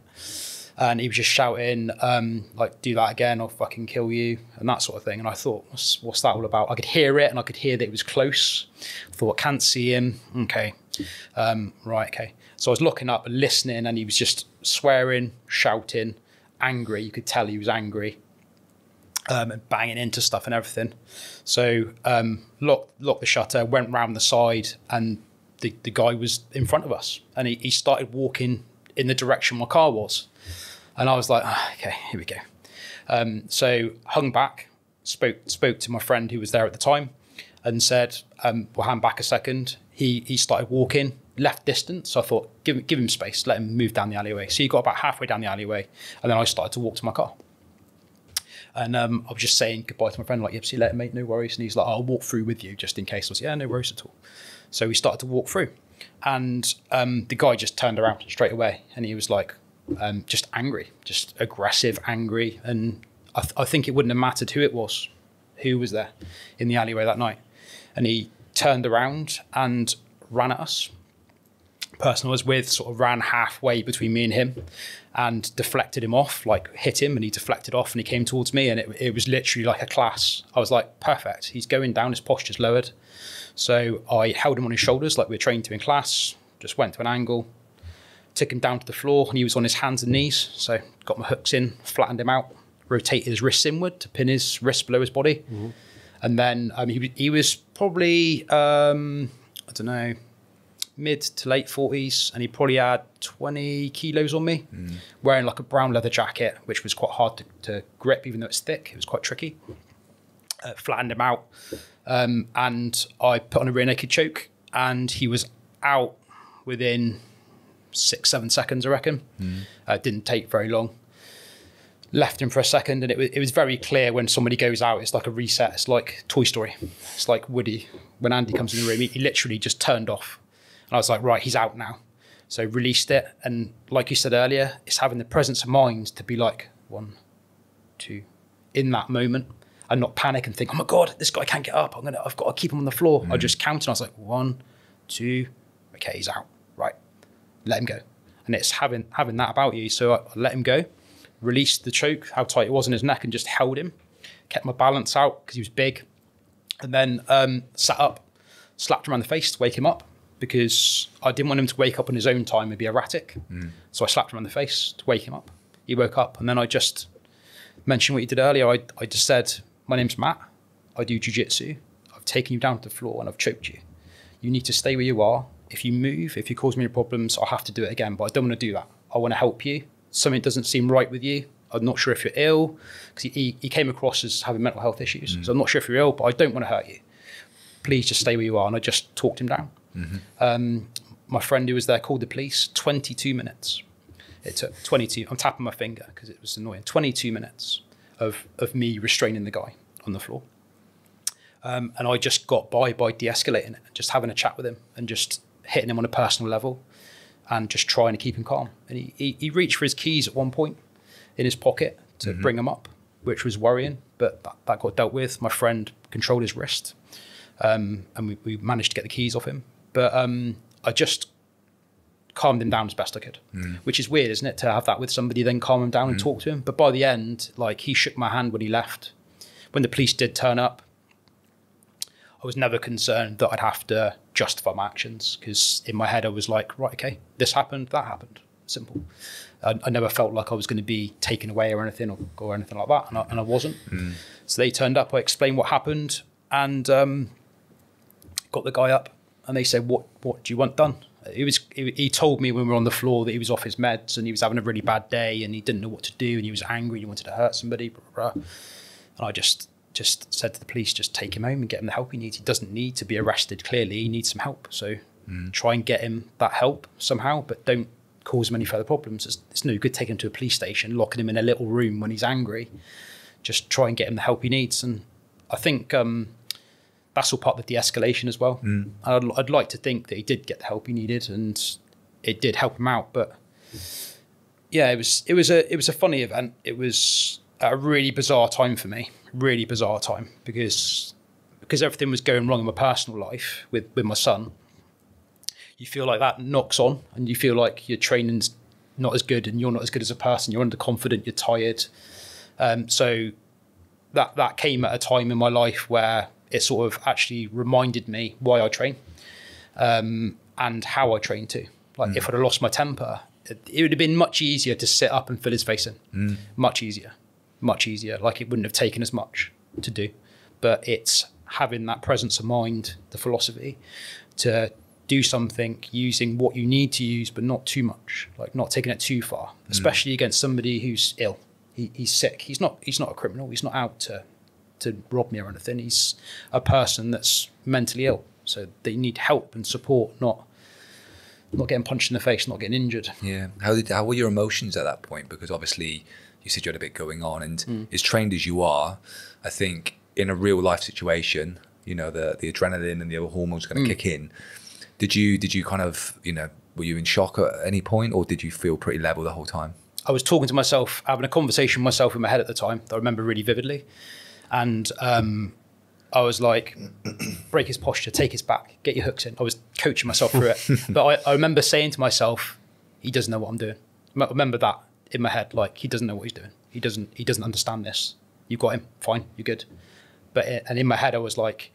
and he was just shouting, um, like, do that again, I'll fucking kill you, and that sort of thing. And I thought, what's, what's that all about? I could hear it, and I could hear that it was close. I thought, I can't see him, okay, um, right, okay. So I was looking up and listening, and he was just swearing, shouting, angry. You could tell he was angry. Um, and banging into stuff and everything. So um, locked, locked the shutter, went round the side, and the, the guy was in front of us. And he, he started walking in the direction my car was. And I was like, ah, okay, here we go. Um, so hung back, spoke, spoke to my friend who was there at the time and said, um, we'll hang back a second. He, he started walking, left distance. So I thought, give, give him space, let him move down the alleyway. So he got about halfway down the alleyway, and then I started to walk to my car. And um, I was just saying goodbye to my friend, like, yep, see you later, mate, no worries. And he's like, I'll walk through with you just in case. I was like, yeah, no worries at all. So we started to walk through. And um, the guy just turned around straight away. And he was like, um, just angry, just aggressive, angry. And I, th I think it wouldn't have mattered who it was, who was there in the alleyway that night. And he turned around and ran at us. The person I was with sort of ran halfway between me and him, and deflected him off, like hit him, and he deflected off, and he came towards me, and it, it was literally like a class. I was like, perfect. He's going down, his posture's lowered. So I held him on his shoulders like we were trained to in class, just went to an angle, took him down to the floor, and he was on his hands and knees. So got my hooks in, flattened him out, rotated his wrists inward to pin his wrist below his body. Mm-hmm. And then um, he, he was probably, um, I don't know, mid to late forties, and he probably had twenty kilos on me, mm. wearing like a brown leather jacket, which was quite hard to, to grip, even though it's thick. It was quite tricky. Uh, flattened him out. Um, and I put on a rear naked choke, and he was out within six, seven seconds, I reckon. Mm. Uh, didn't take very long. Left him for a second, and it was, it was very clear when somebody goes out, it's like a reset. It's like Toy Story. It's like Woody. When Andy comes in the room, he, he literally just turned off. And I was like, right, he's out now. So released it. And like you said earlier, it's having the presence of mind to be like, one, two, in that moment, and not panic and think, oh my God, this guy can't get up. I'm gonna, I've got to keep him on the floor. Mm. I just counted. And I was like, one, two, okay, he's out. Right, let him go. And it's having, having that about you. So I let him go. Released the choke, how tight it was in his neck, and just held him. Kept my balance out because he was big. And then um, sat up, slapped him around the face to wake him up, because I didn't want him to wake up on his own time and be erratic. Mm. So I slapped him around the face to wake him up. He woke up, and then I just mentioned what you did earlier. I, I just said, my name's Matt. I do jiu-jitsu. I've taken you down to the floor and I've choked you. You need to stay where you are. If you move, if you cause me problems, I'll have to do it again, but I don't want to do that. I want to help you. Something doesn't seem right with you. I'm not sure if you're ill, because he, he came across as having mental health issues. Mm-hmm. So I'm not sure if you're ill, but I don't want to hurt you. Please just stay where you are. And I just talked him down. Mm-hmm. Um, my friend who was there called the police. Twenty-two minutes. It took twenty-two. I'm tapping my finger because it was annoying. twenty-two minutes of, of me restraining the guy on the floor. Um, and I just got by by de-escalating it, just having a chat with him and just hitting him on a personal level, and just trying to keep him calm. And he, he, he reached for his keys at one point in his pocket to mm-hmm. bring him up, which was worrying, but that, that got dealt with. My friend controlled his wrist, um, and we, we managed to get the keys off him. But um, I just calmed him down as best I could, mm. which is weird, isn't it? To have that with somebody, then calm him down mm. and talk to him. But by the end, like, he shook my hand when he left. When the police did turn up, I was never concerned that I'd have to justify my actions, because in my head I was like, right, okay, this happened, that happened, simple. I, I never felt like I was going to be taken away or anything, or, or anything like that, and I, and I wasn't. Mm. So they turned up, I explained what happened, and um, got the guy up, and they said, what what do you want done? He, was, he, he told me when we were on the floor that he was off his meds, and he was having a really bad day, and he didn't know what to do, and he was angry, he wanted to hurt somebody, blah, blah, blah. And I just... just said to the police, just take him home and get him the help he needs. He doesn't need to be arrested. Clearly, he needs some help. So mm. try and get him that help somehow, but don't cause him any further problems. It's, it's no good taking him to a police station, locking him in a little room when he's angry. Just try and get him the help he needs. And I think um, that's all part of the de-escalation as well. Mm. I'd, I'd like to think that he did get the help he needed, and it did help him out. But yeah, it was it was a it was a funny event. It was a really bizarre time for me. Really bizarre time, because because everything was going wrong in my personal life with with my son. You feel like that knocks on, and you feel like your training's not as good, and you're not as good as a person. You're underconfident. You're tired. Um, so that that came at a time in my life where it sort of actually reminded me why I train, um, and how I train too. Like mm. if I'd have lost my temper, it, it would have been much easier to sit up and fill his face in. Mm. Much easier. much easier. Like, it wouldn't have taken as much to do, but it's having that presence of mind, the philosophy to do something using what you need to use, but not too much, like not taking it too far, mm. especially against somebody who's ill. He, he's sick. He's not, he's not a criminal. He's not out to, to rob me or anything. He's a person that's mentally ill. So they need help and support, not, not getting punched in the face, not getting injured. Yeah. How did, how were your emotions at that point? Because obviously, you said you had a bit going on, and mm. as trained as you are, I think in a real life situation, you know, the the adrenaline and the other hormones are going to mm. kick in. Did you did you kind of, you know, were you in shock at any point, or did you feel pretty level the whole time? I was talking to myself, having a conversation with myself in my head at the time that I remember really vividly. And um, I was like, break his posture, take his back, get your hooks in. I was coaching myself through it. But I, I remember saying to myself, he doesn't know what I'm doing. I remember that in my head, like, he doesn't know what he's doing. He doesn't, he doesn't understand this. You got him, fine, you're good. But, it, and in my head, I was like,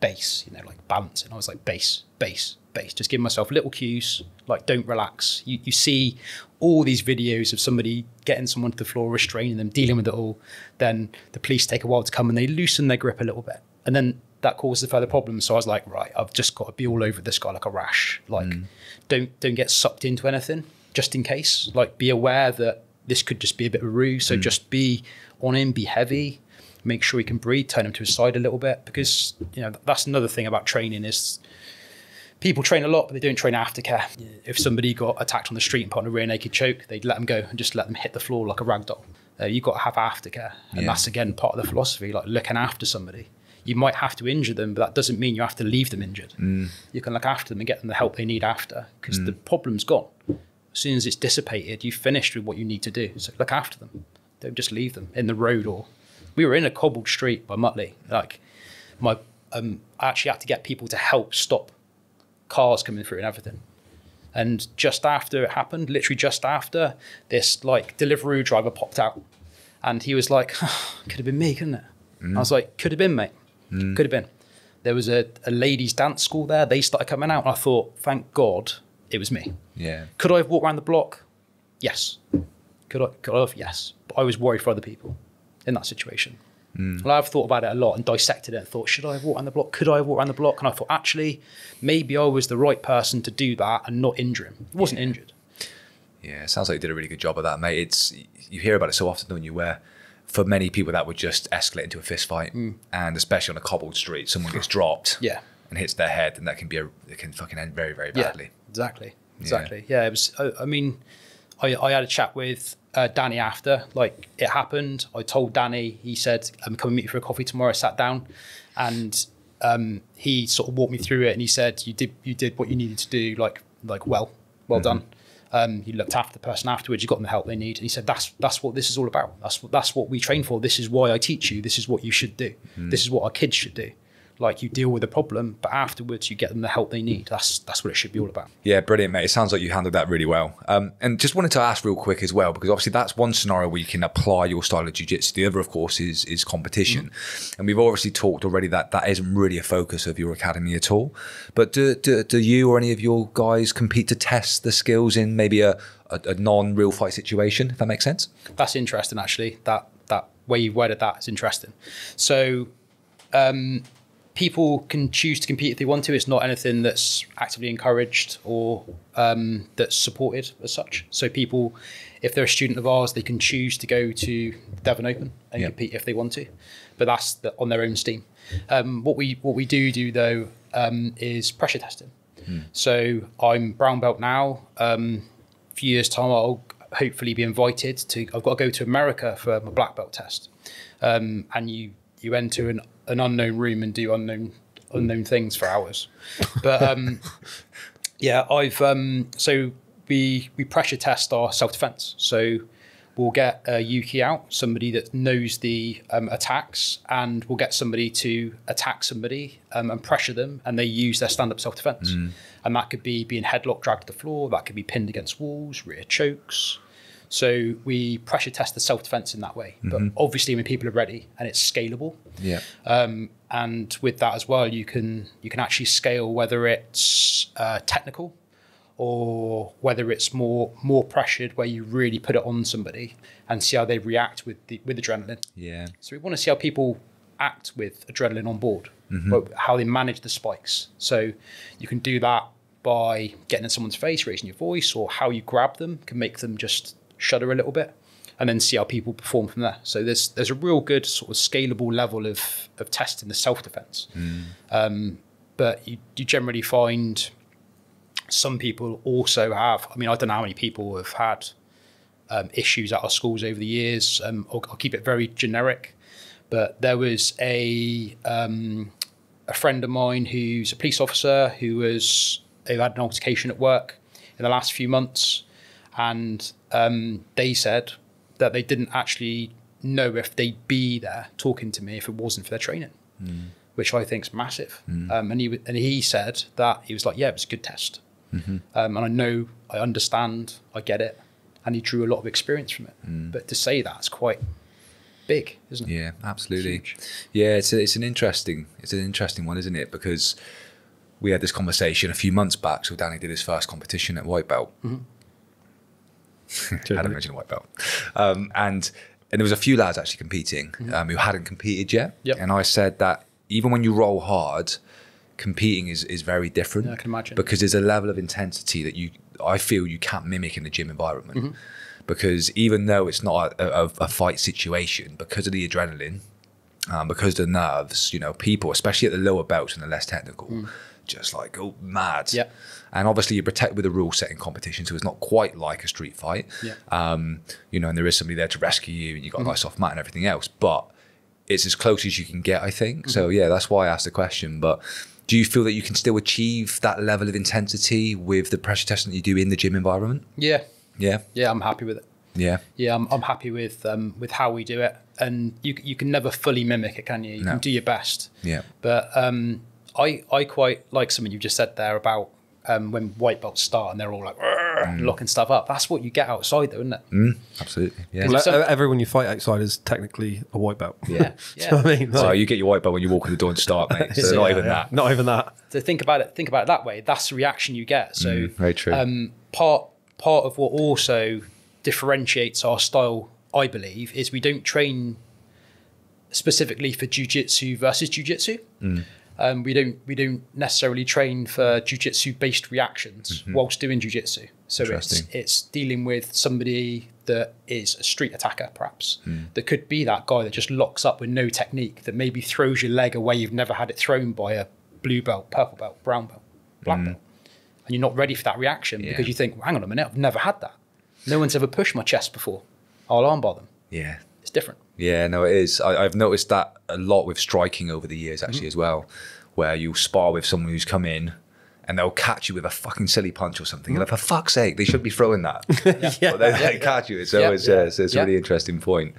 base, you know, like balance. And I was like, base, base, base. Just give myself little cues, like, don't relax. You, you see all these videos of somebody getting someone to the floor, restraining them, dealing with it all. Then the police take a while to come, and they loosen their grip a little bit. And then that causes further problems. So I was like, right, I've just got to be all over this guy like a rash. Like, mm. don't don't get sucked into anything, just in case. Like, be aware that this could just be a bit of a ruse. So mm. just be on him, be heavy, make sure he can breathe, turn him to his side a little bit. Because, you know, that's another thing about training is people train a lot, but they don't train aftercare. Yeah. If somebody got attacked on the street and put on a rear naked choke, they'd let them go and just let them hit the floor like a rag doll. Uh, you've got to have aftercare. And yeah. that's, again, part of the philosophy, like looking after somebody. You might have to injure them, but that doesn't mean you have to leave them injured. Mm. You can look after them and get them the help they need after, because mm. the problem's gone. As soon as it's dissipated, you've finished with what you need to do. So look after them. Don't just leave them in the road. Or we were in a cobbled street by Muttley. Like, my, um, I actually had to get people to help stop cars coming through and everything. And just after it happened, literally just after, this like Deliveroo driver popped out, and he was like, oh, "Could have been me, couldn't it?" Mm. I was like, "Could have been, mate. Mm. Could have been." There was a, a ladies' dance school there. They started coming out, and I thought, "Thank God, it was me." Yeah. Could I have walked around the block? Yes. Could I? Could I have? Yes. But I was worried for other people in that situation. Mm. Well, I've thought about it a lot and dissected it and thought, should I have walked around the block? Could I have walked around the block? And I thought, actually, maybe I was the right person to do that and not injure him. He wasn't yeah. injured. Yeah, it sounds like you did a really good job of that, mate. It's, you hear about it so often, don't you, where for many people that would just escalate into a fist fight. Mm. And especially on a cobbled street, someone gets dropped yeah. and hits their head, and that can be a, it can fucking end very, very badly. Yeah, exactly, exactly. Yeah, yeah, it was, I, I mean, I, I had a chat with Uh, Danny after, like, it happened. I told Danny, he said, I'm coming to meet you for a coffee tomorrow. I sat down, and um, he sort of walked me through it, and he said, you did you did what you needed to do, like, like well, well mm-hmm. done. Um, you looked after the person afterwards, you got them the help they need. And he said, that's that's what this is all about. That's what, that's what we train for. This is why I teach you. This is what you should do. Mm-hmm. This is what our kids should do. Like, you deal with a problem, but afterwards you get them the help they need. That's that's what it should be all about. Yeah, brilliant, mate. It sounds like you handled that really well. Um, and just wanted to ask real quick as well, because obviously that's one scenario where you can apply your style of jiu-jitsu. The other, of course, is is competition. Mm. And we've obviously talked already that that isn't really a focus of your academy at all. But do, do, do you or any of your guys compete to test the skills in maybe a, a, a non-real fight situation, if that makes sense? That's interesting, actually. That, that way you worded that is interesting. So... Um, people can choose to compete if they want to. It's not anything that's actively encouraged or um, that's supported as such. So people, if they're a student of ours, they can choose to go to Devon Open and yeah. compete if they want to, but that's the, on their own steam. Um, what we what we do do though um, is pressure testing. Hmm. So I'm brown belt now. Um, a few years time, I'll hopefully be invited to. I've got to go to America for my black belt test, um, and you you enter an an unknown room and do unknown unknown things for hours. But um yeah, I've um so we we pressure test our self-defense. So we'll get a Yuki out, somebody that knows the um attacks, and we'll get somebody to attack somebody um, and pressure them, and they use their stand-up self-defense. Mm. And that could be being headlocked, dragged to the floor, that could be pinned against walls, rear chokes. So we pressure test the self-defense in that way. But mm-hmm. obviously when people are ready, and it's scalable. Yeah. Um, and with that as well, you can you can actually scale whether it's uh, technical or whether it's more more pressured, where you really put it on somebody and see how they react with the, with adrenaline. Yeah. So we want to see how people act with adrenaline on board, mm-hmm. but how they manage the spikes. So you can do that by getting in someone's face, raising your voice, or how you grab them can make them just shudder a little bit, and then see how people perform from there. So there's there's a real good sort of scalable level of of testing the self-defense. Mm. Um, but you, you generally find some people also have, I mean, I don't know how many people have had um, issues at our schools over the years. Um, I'll, I'll keep it very generic, but there was a, um, a friend of mine who's a police officer who, was, who had an altercation at work in the last few months. And um, they said that they didn't actually know if they'd be there talking to me if it wasn't for their training, mm. which I think is massive. Mm. Um, and he and he said that he was like, yeah, it was a good test. Mm-hmm. um, and I know, I understand, I get it. And he drew a lot of experience from it. Mm. But to say that's quite big, isn't it? Yeah, absolutely. Huge. Yeah, it's a, it's an interesting it's an interesting one, isn't it? Because we had this conversation a few months back. So Danny did his first competition at white belt. Mm-hmm. I don't mention a white belt. Um, and and there was a few lads actually competing um, who hadn't competed yet. Yep. And I said that even when you roll hard, competing is, is very different. Yeah, I can imagine. Because there's a level of intensity that you, I feel you can't mimic in the gym environment. Mm-hmm. Because even though it's not a, a, a fight situation, because of the adrenaline, um, because of the nerves, you know, people, especially at the lower belts and the less technical, mm. just like go mad. Yeah. And obviously you protect with a rule setting competition, so it's not quite like a street fight. Yeah. Um, you know, and there is somebody there to rescue you, and you've got mm-hmm. a nice soft mat and everything else, but it's as close as you can get, I think. Mm-hmm. So yeah, that's why I asked the question. But do you feel that you can still achieve that level of intensity with the pressure testing that you do in the gym environment? Yeah. Yeah. Yeah, I'm happy with it. Yeah. Yeah, I'm, I'm happy with um, with how we do it. And you you can never fully mimic it, can you? You no. can do your best. Yeah. But um, I, I quite like something you just said there about um, when white belts start and they're all like, mm. locking stuff up. That's what you get outside though, isn't it? Mm, absolutely. Yeah. Well, so, everyone you fight outside is technically a white belt. Yeah. yeah. Do you know what I mean? Like, so you get your white belt when you walk in the door and start, mate. So yeah, not even yeah. that. Not even that. So think about it. Think about it that way. That's the reaction you get. So mm, very true. Um, part... Part of what also differentiates our style, I believe, is we don't train specifically for jiu-jitsu versus jiu-jitsu. Mm. Um, we don't we don't necessarily train for jiu-jitsu based reactions mm-hmm. whilst doing jiu-jitsu. So it's it's dealing with somebody that is a street attacker, perhaps. Mm. That could be that guy that just locks up with no technique, that maybe throws your leg away you've never had it thrown by a blue belt, purple belt, brown belt, black mm. belt. And you're not ready for that reaction yeah. because you think, well, hang on a minute, I've never had that. No one's ever pushed my chest before. I'll armbar them. Yeah. It's different. Yeah, no, it is. I, I've noticed that a lot with striking over the years, actually, mm-hmm. as well, where you'll spar with someone who's come in and they'll catch you with a fucking silly punch or something. Mm-hmm. You're like, for fuck's sake, they should be throwing that. yeah. yeah. But they yeah, yeah. catch you. So yeah. it's, yeah. Uh, so it's yeah. a really interesting point.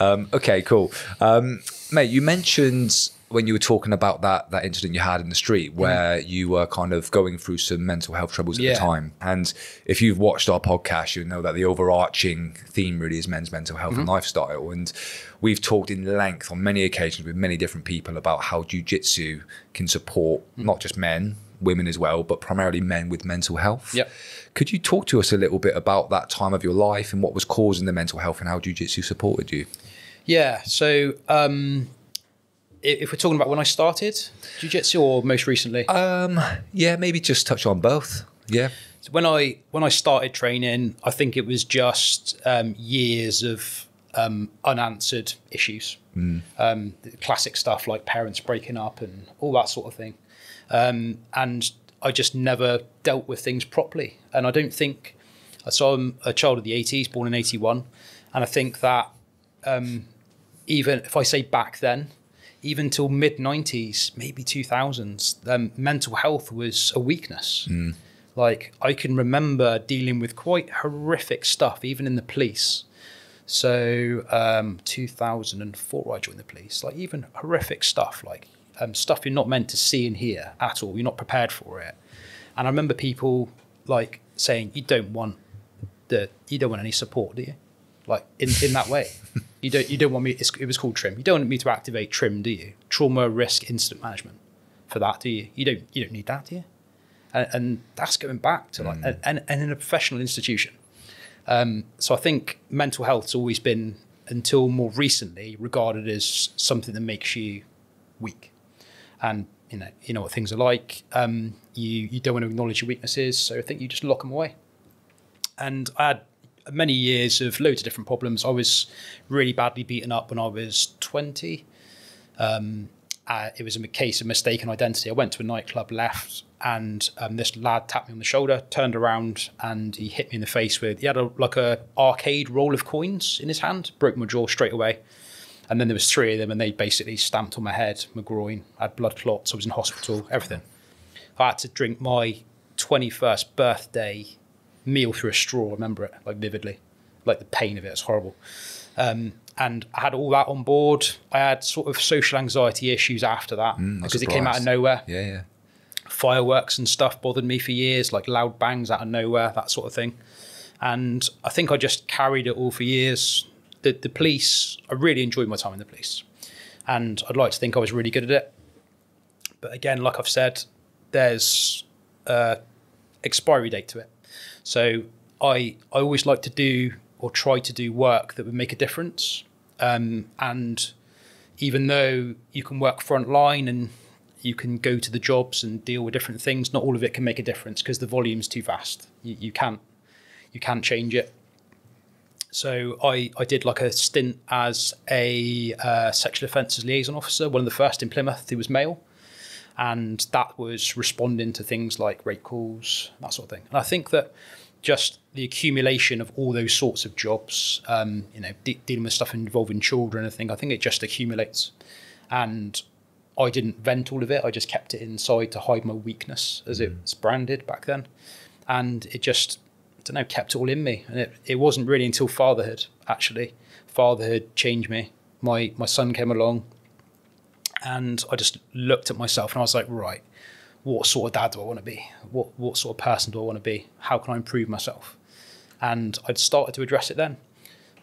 Um, okay, cool. Um, mate, you mentioned... when you were talking about that that incident you had in the street where mm. you were kind of going through some mental health troubles at yeah. the time. And if you've watched our podcast, you know that the overarching theme really is men's mental health mm-hmm. and lifestyle. And we've talked in length on many occasions with many different people about how jiu-jitsu can support mm. not just men, women as well, but primarily men with mental health. Yep. Could you talk to us a little bit about that time of your life and what was causing the mental health and how jiu-jitsu supported you? Yeah, so... Um if we're talking about when I started jiu-jitsu or most recently? Um, yeah, maybe just touch on both. Yeah. So when I when I started training, I think it was just um, years of um, unanswered issues. Mm. Um, classic stuff like parents breaking up and all that sort of thing. Um, and I just never dealt with things properly. And I don't think, so I'm a child of the eighties, born in eighty-one. And I think that um, even if I say back then, even till mid nineties, maybe two thousands, um, mental health was a weakness. Mm. Like I can remember dealing with quite horrific stuff, even in the police. So um, two thousand four, I joined the police, like even horrific stuff, like um, stuff you're not meant to see and hear at all. You're not prepared for it. And I remember people like saying, you don't want the, you don't want any support, do you? Like in, in that way. You don't, you don't want me, it's, it was called TRIM. You don't want me to activate TRIM, do you? Trauma, risk, incident management for that, do you? You don't, you don't need that, do you? And, and that's going back to like, mm. and, and in a professional institution. Um, so I think mental health's always been, until more recently, regarded as something that makes you weak. And you know, you know what things are like. Um, you, you don't want to acknowledge your weaknesses. So I think you just lock them away. And I had many years of loads of different problems. I was really badly beaten up when I was twenty. Um, uh, it was a case of mistaken identity. I went to a nightclub, left, and um, this lad tapped me on the shoulder, turned around, and he hit me in the face with, he had a, like a arcade roll of coins in his hand, broke my jaw straight away. And then there was three of them, and they basically stamped on my head, my groin. I had blood clots. I was in hospital, everything. I had to drink my twenty-first birthday meal through a straw. I remember it like vividly, like the pain of it. It's horrible. Um, and I had all that on board. I had sort of social anxiety issues after that mm, because surprised. It came out of nowhere. Yeah, yeah. Fireworks and stuff bothered me for years, like loud bangs out of nowhere, that sort of thing. And I think I just carried it all for years. The, the police, I really enjoyed my time in the police. And I'd like to think I was really good at it. But again, like I've said, there's an expiry date to it. So I I always like to do or try to do work that would make a difference. Um, and even though you can work frontline and you can go to the jobs and deal with different things, not all of it can make a difference because the volume's too vast. You, you can't you can't change it. So I, I did like a stint as a uh, sexual offences liaison officer, one of the first in Plymouth who was male. And that was responding to things like rape calls, that sort of thing. And I think that just the accumulation of all those sorts of jobs, um, you know, de dealing with stuff involving children, I think, I think it just accumulates. And I didn't vent all of it. I just kept it inside to hide my weakness, as it was branded back then. And it just, I don't know, kept it all in me. And it, it wasn't really until fatherhood, actually. Fatherhood changed me. My, my son came along. And I just looked at myself and I was like, right, what sort of dad do I want to be? What what sort of person do I want to be? How can I improve myself? And I'd started to address it then.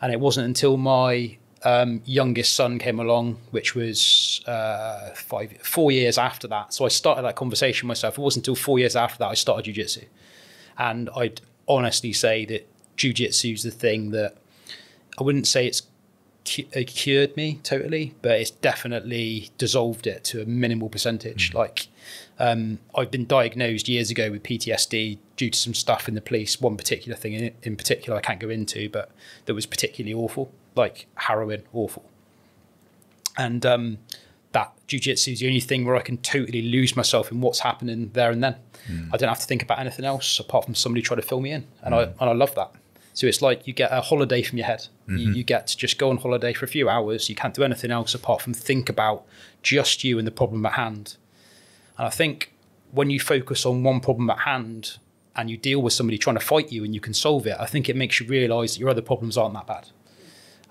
And it wasn't until my um, youngest son came along, which was uh, five, four years after that. So I started that conversation myself. It wasn't until four years after that I started jiu-jitsu. And I'd honestly say that jiu-jitsu is the thing that I wouldn't say it's cured me totally, but it's definitely dissolved it to a minimal percentage. Mm. Like um, I've been diagnosed years ago with P T S D due to some stuff in the police, one particular thing in, in particular I can't go into, but that was particularly awful, like harrowing, awful. And um, that jiu-jitsu is the only thing where I can totally lose myself in what's happening there and then. Mm. I don't have to think about anything else apart from somebody trying to fill me in. And, mm. I, and I love that. So it's like you get a holiday from your head. Mm-hmm. you, you get to just go on holiday for a few hours. You can't do anything else apart from think about just you and the problem at hand. And I think when you focus on one problem at hand and you deal with somebody trying to fight you and you can solve it, I think it makes you realise that your other problems aren't that bad.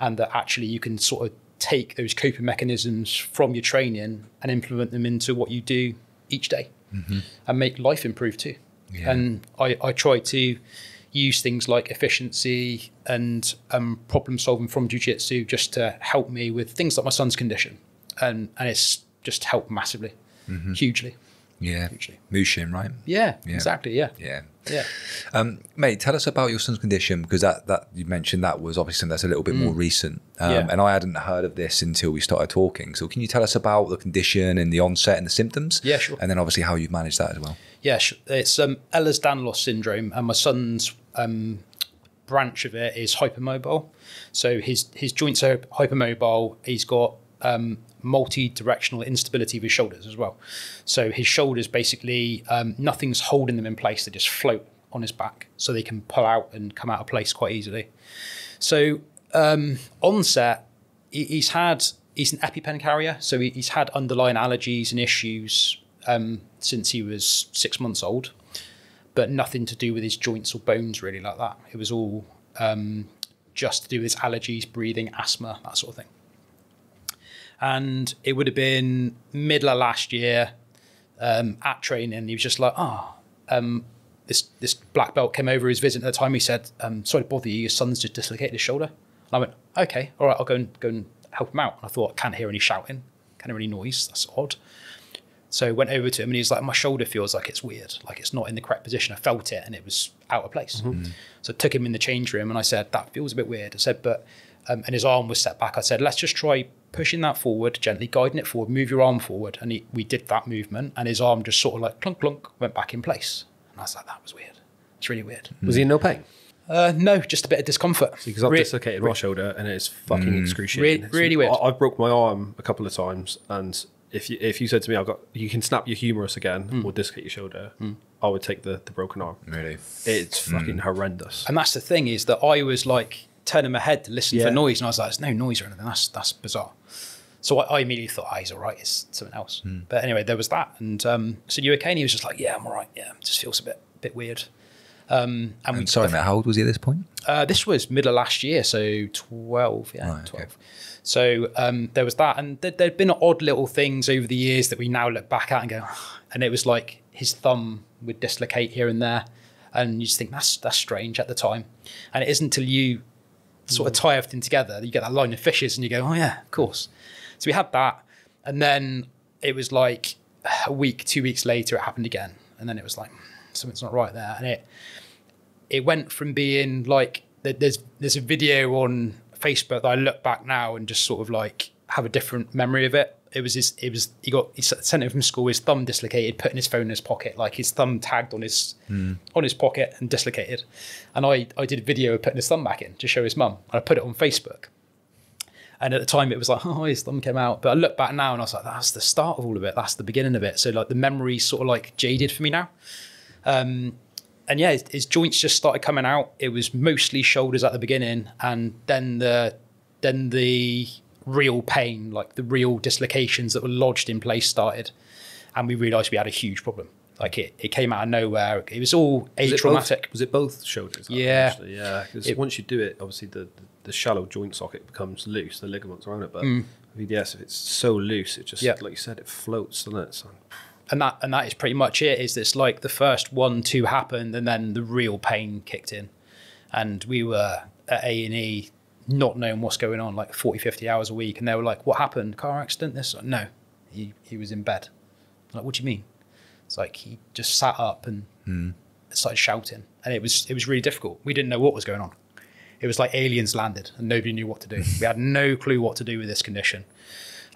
And that actually you can sort of take those coping mechanisms from your training and implement them into what you do each day. Mm-hmm. And make life improve too. Yeah. And I, I try to use things like efficiency and um, problem solving from jiu-jitsu just to help me with things like my son's condition. And, and it's just helped massively, mm-hmm. hugely. Yeah, hugely. Mushin, right? Yeah, yeah, exactly, yeah. Yeah. Yeah. Um, mate, tell us about your son's condition, because that, that you mentioned that was obviously something that's a little bit mm. more recent. Um, yeah. And I hadn't heard of this until we started talking. So can you tell us about the condition and the onset and the symptoms? Yeah, sure. And then obviously how you've managed that as well. Yeah, it's um, Ehlers-Danlos Syndrome, and my son's um, branch of it is hypermobile. So his, his joints are hypermobile. He's got um, multi-directional instability of his shoulders as well. So his shoulders basically, um, nothing's holding them in place. They just float on his back, so they can pull out and come out of place quite easily. So um, onset, he, he's had, he's an EpiPen carrier. So he, he's had underlying allergies and issues um, since he was six months old, but nothing to do with his joints or bones really like that. It was all um, just to do with his allergies, breathing, asthma, that sort of thing. And it would have been middle of last year um, at training. He was just like, ah, oh, um, this this black belt came over. His visit at the time. He said, um, sorry to bother you. Your son's just dislocated his shoulder. And I went, okay, all right, I'll go and go and help him out. And I thought, I can't hear any shouting, can't hear any noise. That's odd. So I went over to him and he's like, my shoulder feels like it's weird. Like it's not in the correct position. I felt it and it was out of place. Mm-hmm. So I took him in the change room and I said, that feels a bit weird. I said, but, um, and his arm was set back. I said, let's just try pushing that forward, gently guiding it forward, move your arm forward. And he, we did that movement and his arm just sort of like clunk, clunk, went back in place. And I was like, that was weird. It's really weird. Mm. Was he in no pain? Uh, no, just a bit of discomfort. Because I've Re dislocated my shoulder and it's fucking mm. excruciating. Re really weird. I, I broke my arm a couple of times, and if you, if you said to me, I've got, you can snap your humerus again mm. or dislocate your shoulder, mm. I would take the, the broken arm. Really? It's fucking mm. horrendous. And that's the thing, is that I was like, turning my head to listen yeah. for noise, and I was like, there's no noise or anything, that's that's bizarre. So I, I immediately thought, ah, oh, he's all right, it's something else. Mm. But anyway, there was that, and um, I said, you okay? And he was just like, yeah, I'm all right, yeah, just feels a bit bit weird. Um, and I'm we, sorry, Matt, how old was he at this point? Uh, this was middle of last year, so twelve, yeah, right, twelve. Okay. So um, there was that, and there, there'd been odd little things over the years that we now look back at and go, and it was like his thumb would dislocate here and there, and you just think, that's, that's strange at the time. And it isn't until you sort of tie everything together, you get that line of fishes and you go, oh yeah, of course. So we had that, and then it was like a week, two weeks later it happened again, and then it was like, something's not right there. And it it went from being like, there's there's a video on Facebook that I look back now and just sort of like have a different memory of it. It was his, it was, he got, he sent it from school, his thumb dislocated, putting his phone in his pocket, like his thumb tagged on his, mm. on his pocket and dislocated. And I, I did a video of putting his thumb back in to show his mum. And I put it on Facebook. And at the time it was like, oh, his thumb came out. But I look back now and I was like, that's the start of all of it. That's the beginning of it. So like the memory sort of like jaded for me now. Um, and yeah, his, his joints just started coming out. It was mostly shoulders at the beginning. And then the, then the, real pain, like the real dislocations that were lodged in place started, and we realized we had a huge problem. Like it it came out of nowhere. It was all atraumatic. Was it both shoulders? Yeah, actually? Yeah, because once you do it, obviously the, the the shallow joint socket becomes loose, the ligaments around it, but mm. yes, if it's so loose, it just, yeah, like you said, it floats, doesn't it? So, and that and that is pretty much it. Is this like the first one two happened, and then the real pain kicked in, and we were at A and E not knowing what's going on, like forty, fifty hours a week. And they were like, what happened? Car accident? This? No, he, he was in bed. I'm like, what do you mean? It's like, he just sat up and mm. started shouting. And it was, it was really difficult. We didn't know what was going on. It was like aliens landed and nobody knew what to do. We had no clue what to do with this condition.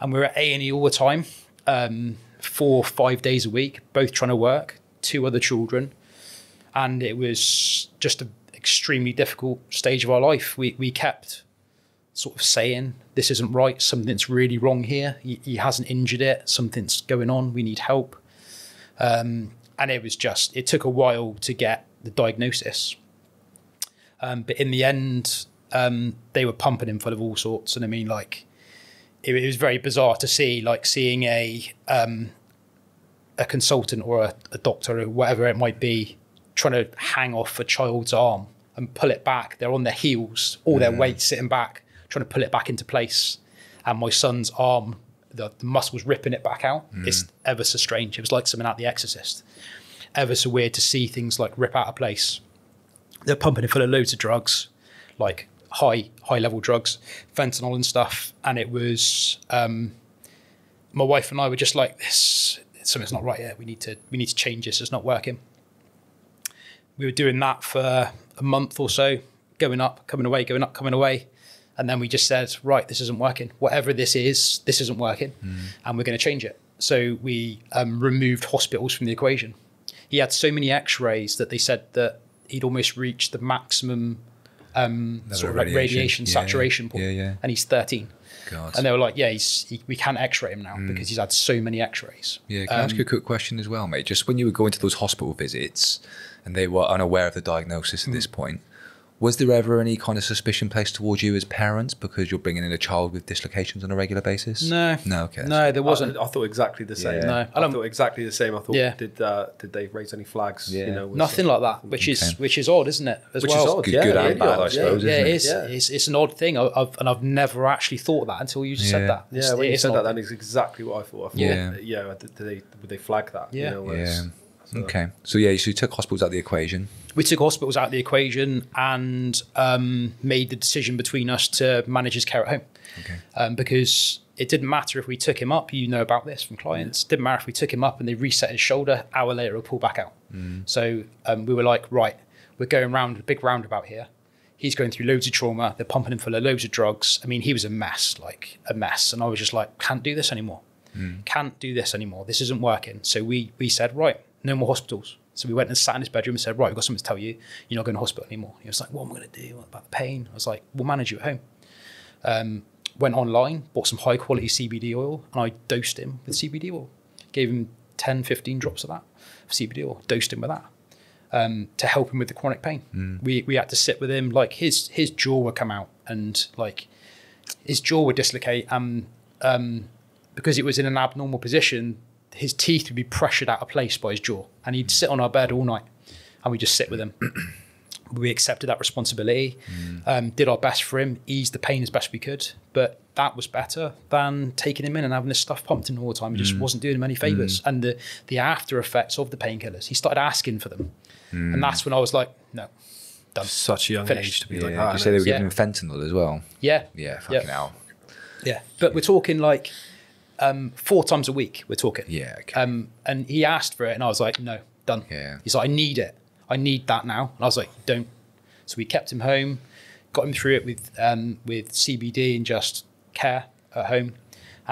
And we were at A and E all the time, um, four, five days a week, both trying to work, two other children. And it was just a extremely difficult stage of our life. We we kept sort of saying, this isn't right, something's really wrong here, he, he hasn't injured it, something's going on, we need help. Um, and it was just, it took a while to get the diagnosis. Um, but in the end, um, they were pumping him full of all sorts. And I mean, like, it, it was very bizarre to see, like seeing a, um, a consultant or a, a doctor or whatever it might be, trying to hang off a child's arm and pull it back. They're on their heels, all their mm. weight sitting back, trying to pull it back into place. And my son's arm, the, the muscles ripping it back out. Mm. It's ever so strange. It was like something out The Exorcist. Ever so weird to see things like rip out of place. They're pumping it full of loads of drugs, like high, high level drugs, fentanyl and stuff. And it was, um, my wife and I were just like, this, something's not right here. We need to, we need to change this. It's not working. We were doing that for a month or so, going up, coming away, going up, coming away. And then we just said, right, this isn't working. Whatever this is, this isn't working. Mm. And we're going to change it. So we um, removed hospitals from the equation. He had so many x-rays that they said that he'd almost reached the maximum um, sort of like radiation, radiation yeah, saturation point. Yeah, yeah. And he's thirteen. God. And they were like, yeah, he's, he, we can't x-ray him now mm. because he's had so many x-rays. Yeah, can um, I ask you a quick question as well, mate? Just when you were going to those hospital visits and they were unaware of the diagnosis at mm. this point, was there ever any kind of suspicion placed towards you as parents because you're bringing in a child with dislocations on a regular basis? No. No, okay. No, there wasn't. I, I thought exactly the same. Yeah. No, I, I thought exactly the same. I thought, yeah. did uh, did they raise any flags? Yeah. You know, nothing like that, which okay. is which is odd, isn't it? As which well. Is odd. Good, yeah, good yeah, and bad, I suppose, yeah. isn't yeah, it? Is, yeah, it's, it's an odd thing, I, I've, and I've never actually thought that until you just yeah. said that. It's, yeah, when you said that, that is exactly what I thought. I thought, yeah, yeah did they, would they flag that? Yeah. You know, yeah. So. Okay. So, yeah, so you took hospitals out of the equation. We took hospitals out of the equation and um, made the decision between us to manage his care at home. Okay. Um, because it didn't matter if we took him up. You know about this from clients. Yeah. Didn't matter if we took him up and they reset his shoulder. Hour later, it'll pull back out. Mm. So um, we were like, right, we're going round a big roundabout here. He's going through loads of trauma. They're pumping him full of loads of drugs. I mean, he was a mess, like a mess. And I was just like, can't do this anymore. Mm. Can't do this anymore. This isn't working. So we we said, right, no more hospitals. So we went and sat in his bedroom and said, right, we've got something to tell you. You're not going to hospital anymore. He was like, what am I going to do? What about the pain? I was like, we'll manage you at home. Um, went online, bought some high quality C B D oil, and I dosed him with C B D oil. Gave him ten, fifteen drops of that of C B D oil, dosed him with that um, to help him with the chronic pain. Mm. We we had to sit with him, like his his jaw would come out and like his jaw would dislocate. Um, um, because it was in an abnormal position, his teeth would be pressured out of place by his jaw, and he'd sit on our bed all night and we just sit with him. We accepted that responsibility, mm. um, did our best for him, eased the pain as best we could, but that was better than taking him in and having this stuff pumped in all the time. It just mm. wasn't doing him any favors. Mm. And the, the after effects of the painkillers, he started asking for them. Mm. And that's when I was like, no, done. Such a young Finished. age to be yeah, like, oh, you say they were yeah. giving him fentanyl as well. Yeah. Yeah. Fucking yeah. hell. Yeah. But we're talking like, Um, four times a week, we're talking. Yeah. Okay. Um, and he asked for it, and I was like, "No, done." Yeah. He's like, "I need it. I need that now." And I was like, "Don't." So we kept him home, got him through it with um, with C B D and just care at home.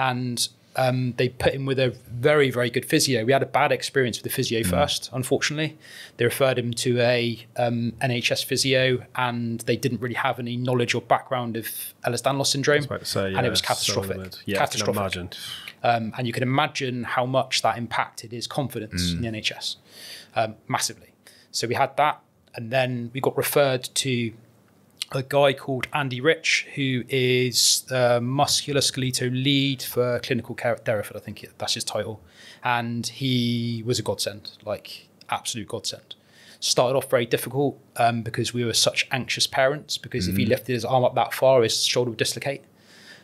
and um, they put him with a very, very good physio. We had a bad experience with the physio mm. first, unfortunately. They referred him to a um, N H S physio, and they didn't really have any knowledge or background of Ehlers-Danlos Syndrome, say, yeah, and it was catastrophic. So yeah, catastrophic. Um, and you can imagine how much that impacted his confidence mm. in the N H S, um, massively. So we had that, and then we got referred to a guy called Andy Rich, who is the musculoskeletal lead for clinical care at Derriford, I think that's his title. And he was a godsend, like absolute godsend. Started off very difficult um, because we were such anxious parents, because mm. if he lifted his arm up that far, his shoulder would dislocate.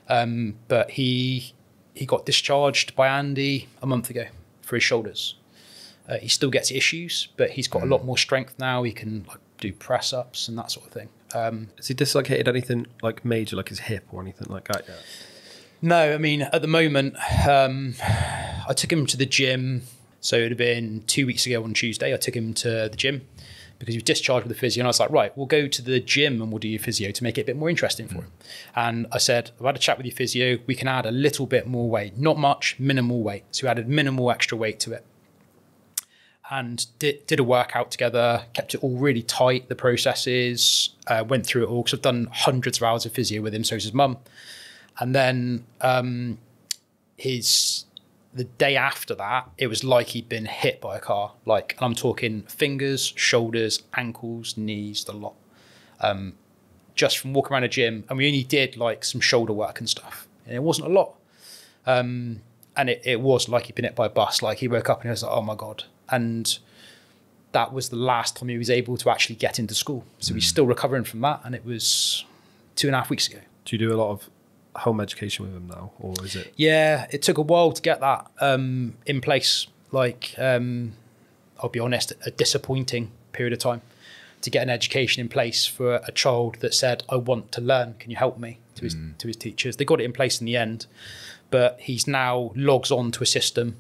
Um, but he, he got discharged by Andy a month ago for his shoulders. Uh, he still gets issues, but he's got mm. a lot more strength now. He can like, do press-ups and that sort of thing. Um, Has he dislocated anything like major, like his hip or anything like that yet? No, I mean, at the moment, um, I took him to the gym. So it would have been two weeks ago on Tuesday, I took him to the gym because he was discharged with a physio. And I was like, right, we'll go to the gym and we'll do your physio to make it a bit more interesting mm. for him. And I said, I've had a chat with your physio. We can add a little bit more weight, not much, minimal weight. So we added minimal extra weight to it. And did, did a workout together, kept it all really tight, the processes, uh, went through it all, because I've done hundreds of hours of physio with him, so is his mum. And then um, his the day after that, it was like he'd been hit by a car. Like, and I'm talking fingers, shoulders, ankles, knees, the lot. Um, just from walking around a gym, and we only did like some shoulder work and stuff. And it wasn't a lot. Um, and it, it was like he'd been hit by a bus. Like he woke up and he was like, oh my God. And that was the last time he was able to actually get into school. So he's still recovering from that. And it was two and a half weeks ago. Do you do a lot of home education with him now, or is it? Yeah, it took a while to get that um, in place. Like, um, I'll be honest, a disappointing period of time to get an education in place for a child that said, I want to learn. Can you help me? To his, mm. to his teachers. They got it in place in the end, but he's now logs on to a system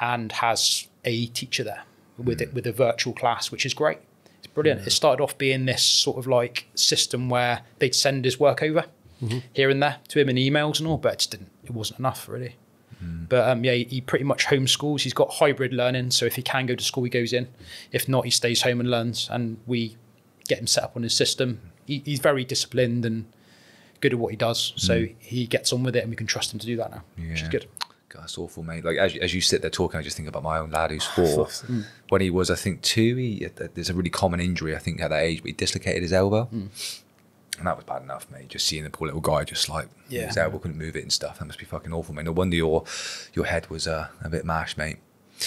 and has a teacher there with mm. it with a virtual class, which is great. It's brilliant. Yeah. It started off being this sort of like system where they'd send his work over mm-hmm. here and there to him in emails and all, but it just didn't, it wasn't enough really. Mm. But um, yeah, he, he pretty much homeschools. He's got hybrid learning. So if he can go to school, he goes in. If not, he stays home and learns, and we get him set up on his system. He, he's very disciplined and good at what he does. Mm. So he gets on with it, and we can trust him to do that now, yeah. which is good. God, that's awful, mate. Like as you, as you sit there talking, I just think about my own lad who's four. Mm. When he was, I think, two, he, there's a really common injury, I think, at that age, but he dislocated his elbow. Mm. And that was bad enough, mate. Just seeing the poor little guy just like, yeah. his elbow couldn't move it and stuff. That must be fucking awful, mate. No wonder your your head was uh, a bit mashed, mate.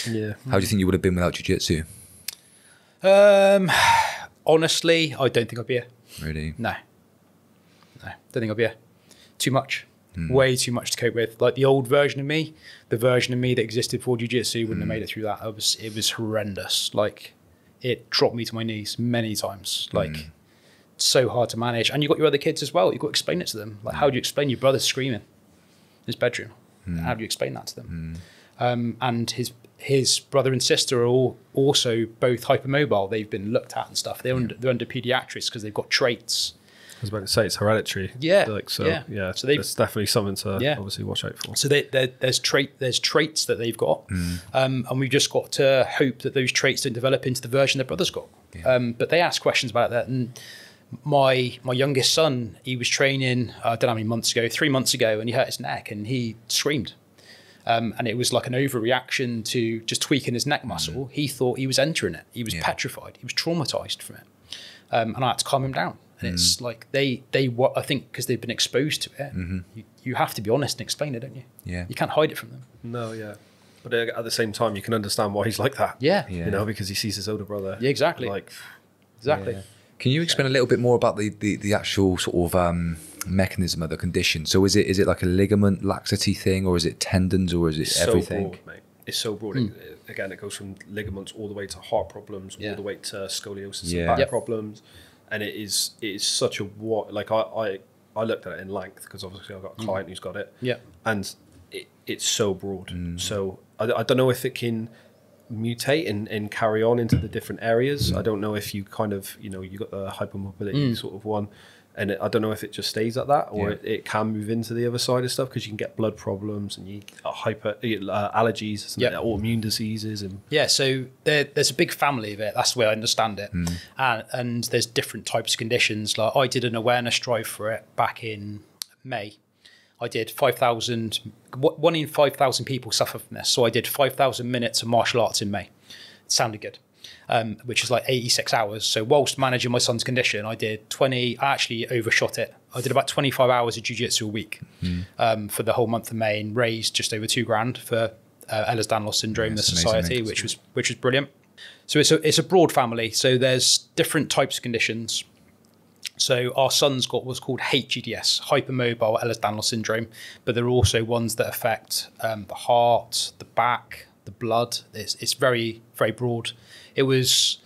Yeah. How do you think you would have been without jiu-jitsu? Um, honestly, I don't think I'd be here. Really? No. No, don't think I'd be here. Too much. Mm. Way too much to cope with. Like the old version of me, the version of me that existed for jiu-jitsu wouldn't mm. have made it through that. It was, it was horrendous. Like it dropped me to my knees many times. Like mm. it's so hard to manage. And you've got your other kids as well. You've got to explain it to them. Like how do you explain your brother screaming in his bedroom? Mm. How do you explain that to them? Mm. Um, and his his brother and sister are all also both hypermobile. They've been looked at and stuff. They're, yeah. under, they're under pediatrics because they've got traits. I was about to say it's hereditary. Yeah. Like, so yeah, yeah so there's definitely something to yeah. obviously watch out for. So they, there's trait, there's traits that they've got, mm. um, and we've just got to hope that those traits don't develop into the version their brother's got. Yeah. Um, but they ask questions about that, and my my youngest son, he was training, uh, I don't know how many months ago, three months ago, and he hurt his neck and he screamed, um, and it was like an overreaction to just tweaking his neck muscle. Mm. He thought he was entering it. He was yeah. petrified. He was traumatized from it, um, and I had to calm him down. And it's mm. like they, they what I think because they've been exposed to it, mm-hmm. you, you have to be honest and explain it, don't you? Yeah. You can't hide it from them. No, yeah. But at the same time, you can understand why he's like that. Yeah. yeah. You know, because he sees his older brother. Yeah, exactly. Like, exactly. Yeah. Can you explain yeah. a little bit more about the, the, the actual sort of um, mechanism of the condition? So is it is it like a ligament laxity thing, or is it tendons, or is it it's everything? So broad, mate. It's so broad. Mm. It, again, it goes from ligaments all the way to heart problems, yeah. all the way to scoliosis yeah. and back yep. problems. And it is it is such a what like I, I I looked at it in length because obviously I've got a client mm. who's got it. Yeah, and it, it's so broad. Mm. So I, I don't know if it can mutate and, and carry on into the different areas. Mm. I don't know if you kind of you know you got the hypermobility mm. sort of one, And I don't know if it just stays at that, or yeah. it, it can move into the other side of stuff, because you can get blood problems and you uh, hyper uh, allergies, some yep. like autoimmune diseases, and yeah. So there, there's a big family of it. That's the way I understand it. Mm. And, and there's different types of conditions. Like I did an awareness drive for it back in May. I did five thousand. One in five thousand people suffer from this. So I did five thousand minutes of martial arts in May. It sounded good. Um, which is like eighty-six hours. So whilst managing my son's condition, I did twenty, I actually overshot it. I did about twenty-five hours of jiu-jitsu a week mm. um, for the whole month of May, and raised just over two grand for uh, Ehlers-Danlos Syndrome, yeah, the society, which was which was brilliant. So it's a, it's a broad family. So there's different types of conditions. So our son's got what's called H E D S, Hypermobile Ehlers-Danlos Syndrome, but there are also ones that affect um, the heart, the back, the blood. It's, it's very, very broad. It was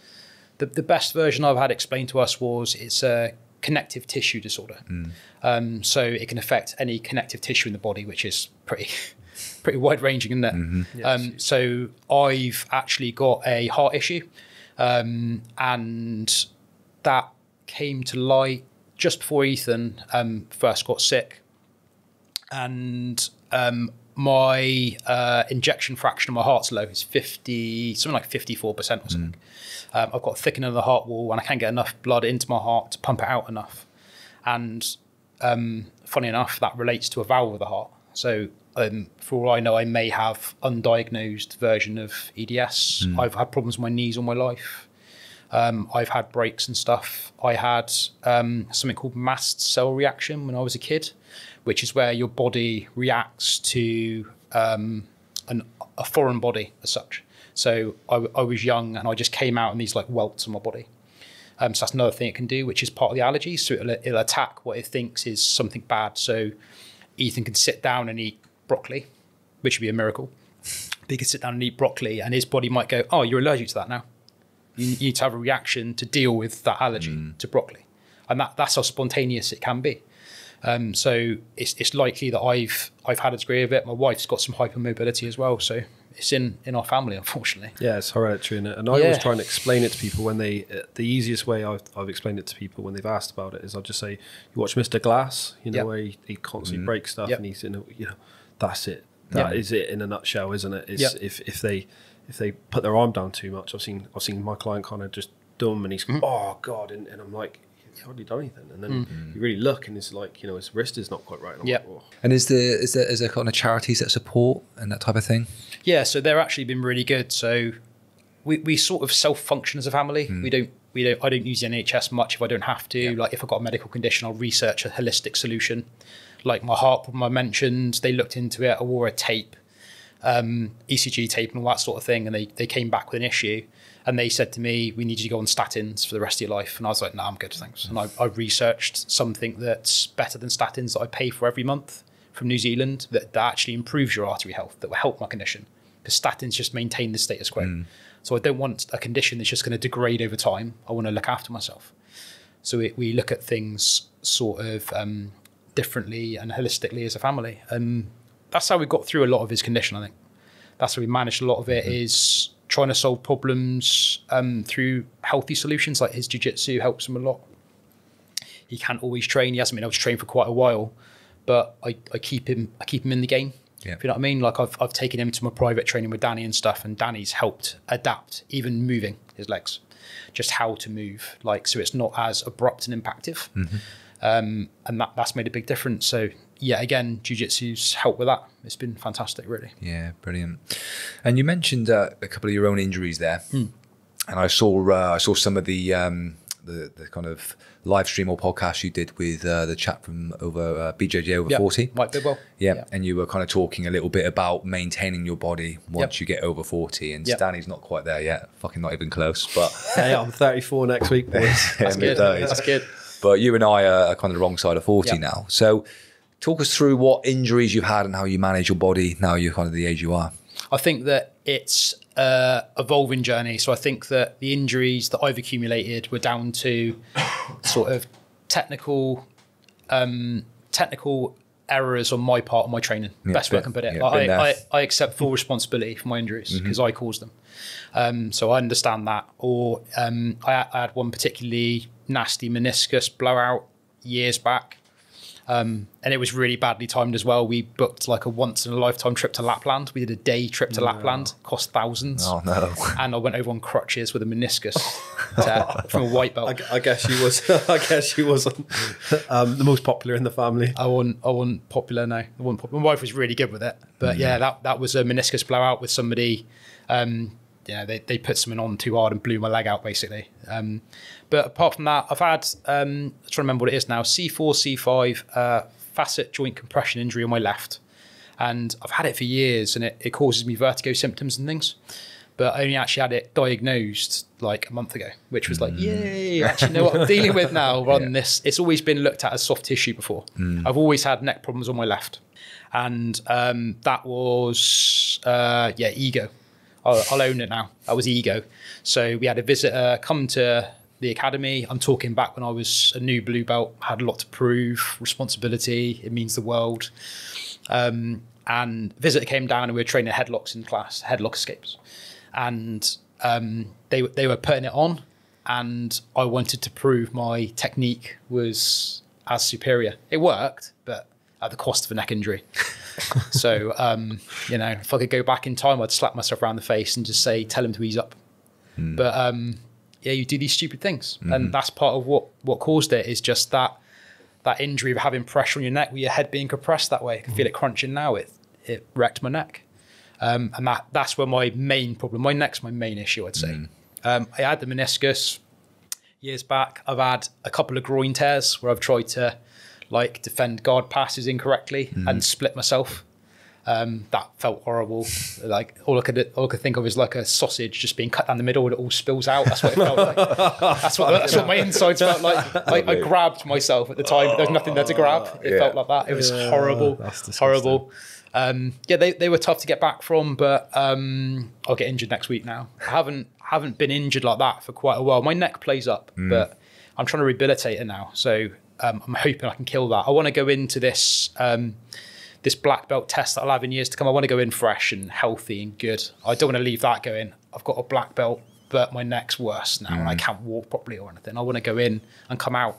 the, the best version I've had explained to us was it's a connective tissue disorder. Mm. Um, so it can affect any connective tissue in the body, which is pretty pretty wide ranging, isn't it? Mm-hmm. yes. um, so I've actually got a heart issue, um, and that came to light just before Ethan um, first got sick. And um, my uh, injection fraction of my heart's low. It's fifty, something like fifty-four percent or something. Mm. Um, I've got thickening of the heart wall, and I can't get enough blood into my heart to pump it out enough. And um, funny enough, that relates to a valve of the heart. So um, for all I know, I may have undiagnosed version of E D S. Mm. I've had problems with my knees all my life. Um, I've had breaks and stuff. I had um, something called mast cell reaction when I was a kid, which is where your body reacts to um, an, a foreign body as such. So I, I was young and I just came out in these like welts on my body. Um, so that's another thing it can do, which is part of the allergy. So it'll, it'll attack what it thinks is something bad. So Ethan can sit down and eat broccoli, which would be a miracle. But he can sit down and eat broccoli and his body might go, oh, you're allergic to that now. You need to have a reaction to deal with that allergy mm. to broccoli. And that, that's how spontaneous it can be. Um, so it's, it's likely that I've I've had a degree of it. My wife's got some hypermobility as well, so it's in in our family, unfortunately. Yeah, it's hereditary, and I yeah. always try and explain it to people when they. Uh, the easiest way I've I've explained it to people when they've asked about it is I'll just say, "You watch Mister Glass, you know, yep. where he, he constantly mm. breaks stuff, yep. and he's in, a, you know, that's it. That yep. is it in a nutshell, isn't it? It's yep. if if they if they put their arm down too much, I've seen I've seen my client kind of just dumb, and he's mm. oh god, and, and I'm like. Hardly done anything, and then mm-hmm. you really look, and it's like you know his wrist is not quite right. And yeah. Like, oh. And is there is there is there kind of charities that support and that type of thing? Yeah, so they're actually been really good. So we we sort of self function as a family. Mm. We don't we don't I don't use the N H S much if I don't have to. Yeah. Like if I've got a medical condition, I'll research a holistic solution. Like my heart problem I mentioned, they looked into it. I wore a tape, um, E C G tape, and all that sort of thing, and they they came back with an issue. And they said to me, we need you to go on statins for the rest of your life. And I was like, no, nah, I'm good, thanks. And I, I researched something that's better than statins that I pay for every month from New Zealand that, that actually improves your artery health, that will help my condition. Because statins just maintain the status quo. Mm. So I don't want a condition that's just going to degrade over time. I want to look after myself. So it, we look at things sort of um, differently and holistically as a family. And that's how we got through a lot of his condition, I think. That's how we managed a lot of it mm-hmm. is... trying to solve problems um, through healthy solutions, like his jiu-jitsu helps him a lot. He can't always train. He hasn't been able to train for quite a while, but I, I keep him I keep him in the game. Yeah. If you know what I mean? Like I've, I've taken him to my private training with Danny and stuff, and Danny's helped adapt, even moving his legs, just how to move. Like so it's not as abrupt and impactive. Mm-hmm. Um, and that, that's made a big difference. So yeah, again, jiu-jitsu's helped with that. It's been fantastic, really. Yeah, brilliant. And you mentioned uh, a couple of your own injuries there, mm. and I saw uh, I saw some of the, um, the the kind of live stream or podcast you did with uh, the chap from over uh, B J J over yep. forty, Mike Bidwell. Yeah, yep. And you were kind of talking a little bit about maintaining your body once yep. you get over forty. And yep. Stanley's not quite there yet, fucking not even close. But hey, I'm thirty-four next week, boys. That's good. That's good. But you and I are kind of the wrong side of forty yep. now, so. Talk us through what injuries you've had and how you manage your body now you're kind of the age you are. I think that it's an evolving journey. So I think that the injuries that I've accumulated were down to sort of technical um, technical errors on my part of my training. Yeah, Best been, way I can put it. Yeah, like I, I, I accept full responsibility for my injuries because mm-hmm. I caused them. Um, so I understand that. Or um, I, I had one particularly nasty meniscus blowout years back. Um, and it was really badly timed as well. We booked like a once in a lifetime trip to Lapland. We did a day trip to no. Lapland, cost thousands. Oh no! And I went over on crutches with a meniscus to, from a white belt. I, I guess you was. I guess you wasn't um, the most popular in the family. I wasn't. I wasn't popular. No, I wasn't popular. My wife was really good with it, but mm. yeah, that that was a meniscus blowout with somebody. Um, yeah, they they put someone on too hard and blew my leg out basically. Um, But apart from that, I've had, um, I'm trying to remember what it is now, C four, C five, uh, facet joint compression injury on my left. And I've had it for years and it, it causes me vertigo symptoms and things. But I only actually had it diagnosed like a month ago, which was like, mm. yay, I actually know what I'm dealing with now rather than yeah. this. It's always been looked at as soft tissue before. Mm. I've always had neck problems on my left. And um, that was, uh, yeah, ego. I'll, I'll own it now. That was ego. So we had a visitor come to the academy. I'm talking back when I was a new blue belt, had a lot to prove, responsibility, it means the world. Um, and visitor came down and we were training headlocks in class, headlock escapes. And um, they, they were putting it on and I wanted to prove my technique was as superior. It worked, but at the cost of a neck injury. So, um, you know, if I could go back in time, I'd slap myself around the face and just say, tell him to ease up. Mm. But, um, yeah, you do these stupid things. Mm-hmm. And that's part of what, what caused it is just that, that injury of having pressure on your neck with your head being compressed that way. I can mm-hmm. feel it crunching now. It, it wrecked my neck. Um, and that, that's where my main problem, my neck's my main issue, I'd say. Mm-hmm. Um, I had the meniscus years back. I've had a couple of groin tears where I've tried to like defend guard passes incorrectly mm-hmm. and split myself. Um, that felt horrible. Like all I could, all I could think of is like a sausage just being cut down the middle and it all spills out. That's what it felt like. That's what, that's what my insides felt like. I, I grabbed myself at the time, but there's nothing there to grab. It yeah. felt like that. It was yeah, horrible, horrible. Um, yeah, they, they were tough to get back from, but um, I'll get injured next week now. I haven't, haven't been injured like that for quite a while. My neck plays up, mm. but I'm trying to rehabilitate it now. So um, I'm hoping I can kill that. I want to go into this... Um, this black belt test that I'll have in years to come. I want to go in fresh and healthy and good. I don't want to leave that going. I've got a black belt, but my neck's worse now mm. and I can't walk properly or anything. I want to go in and come out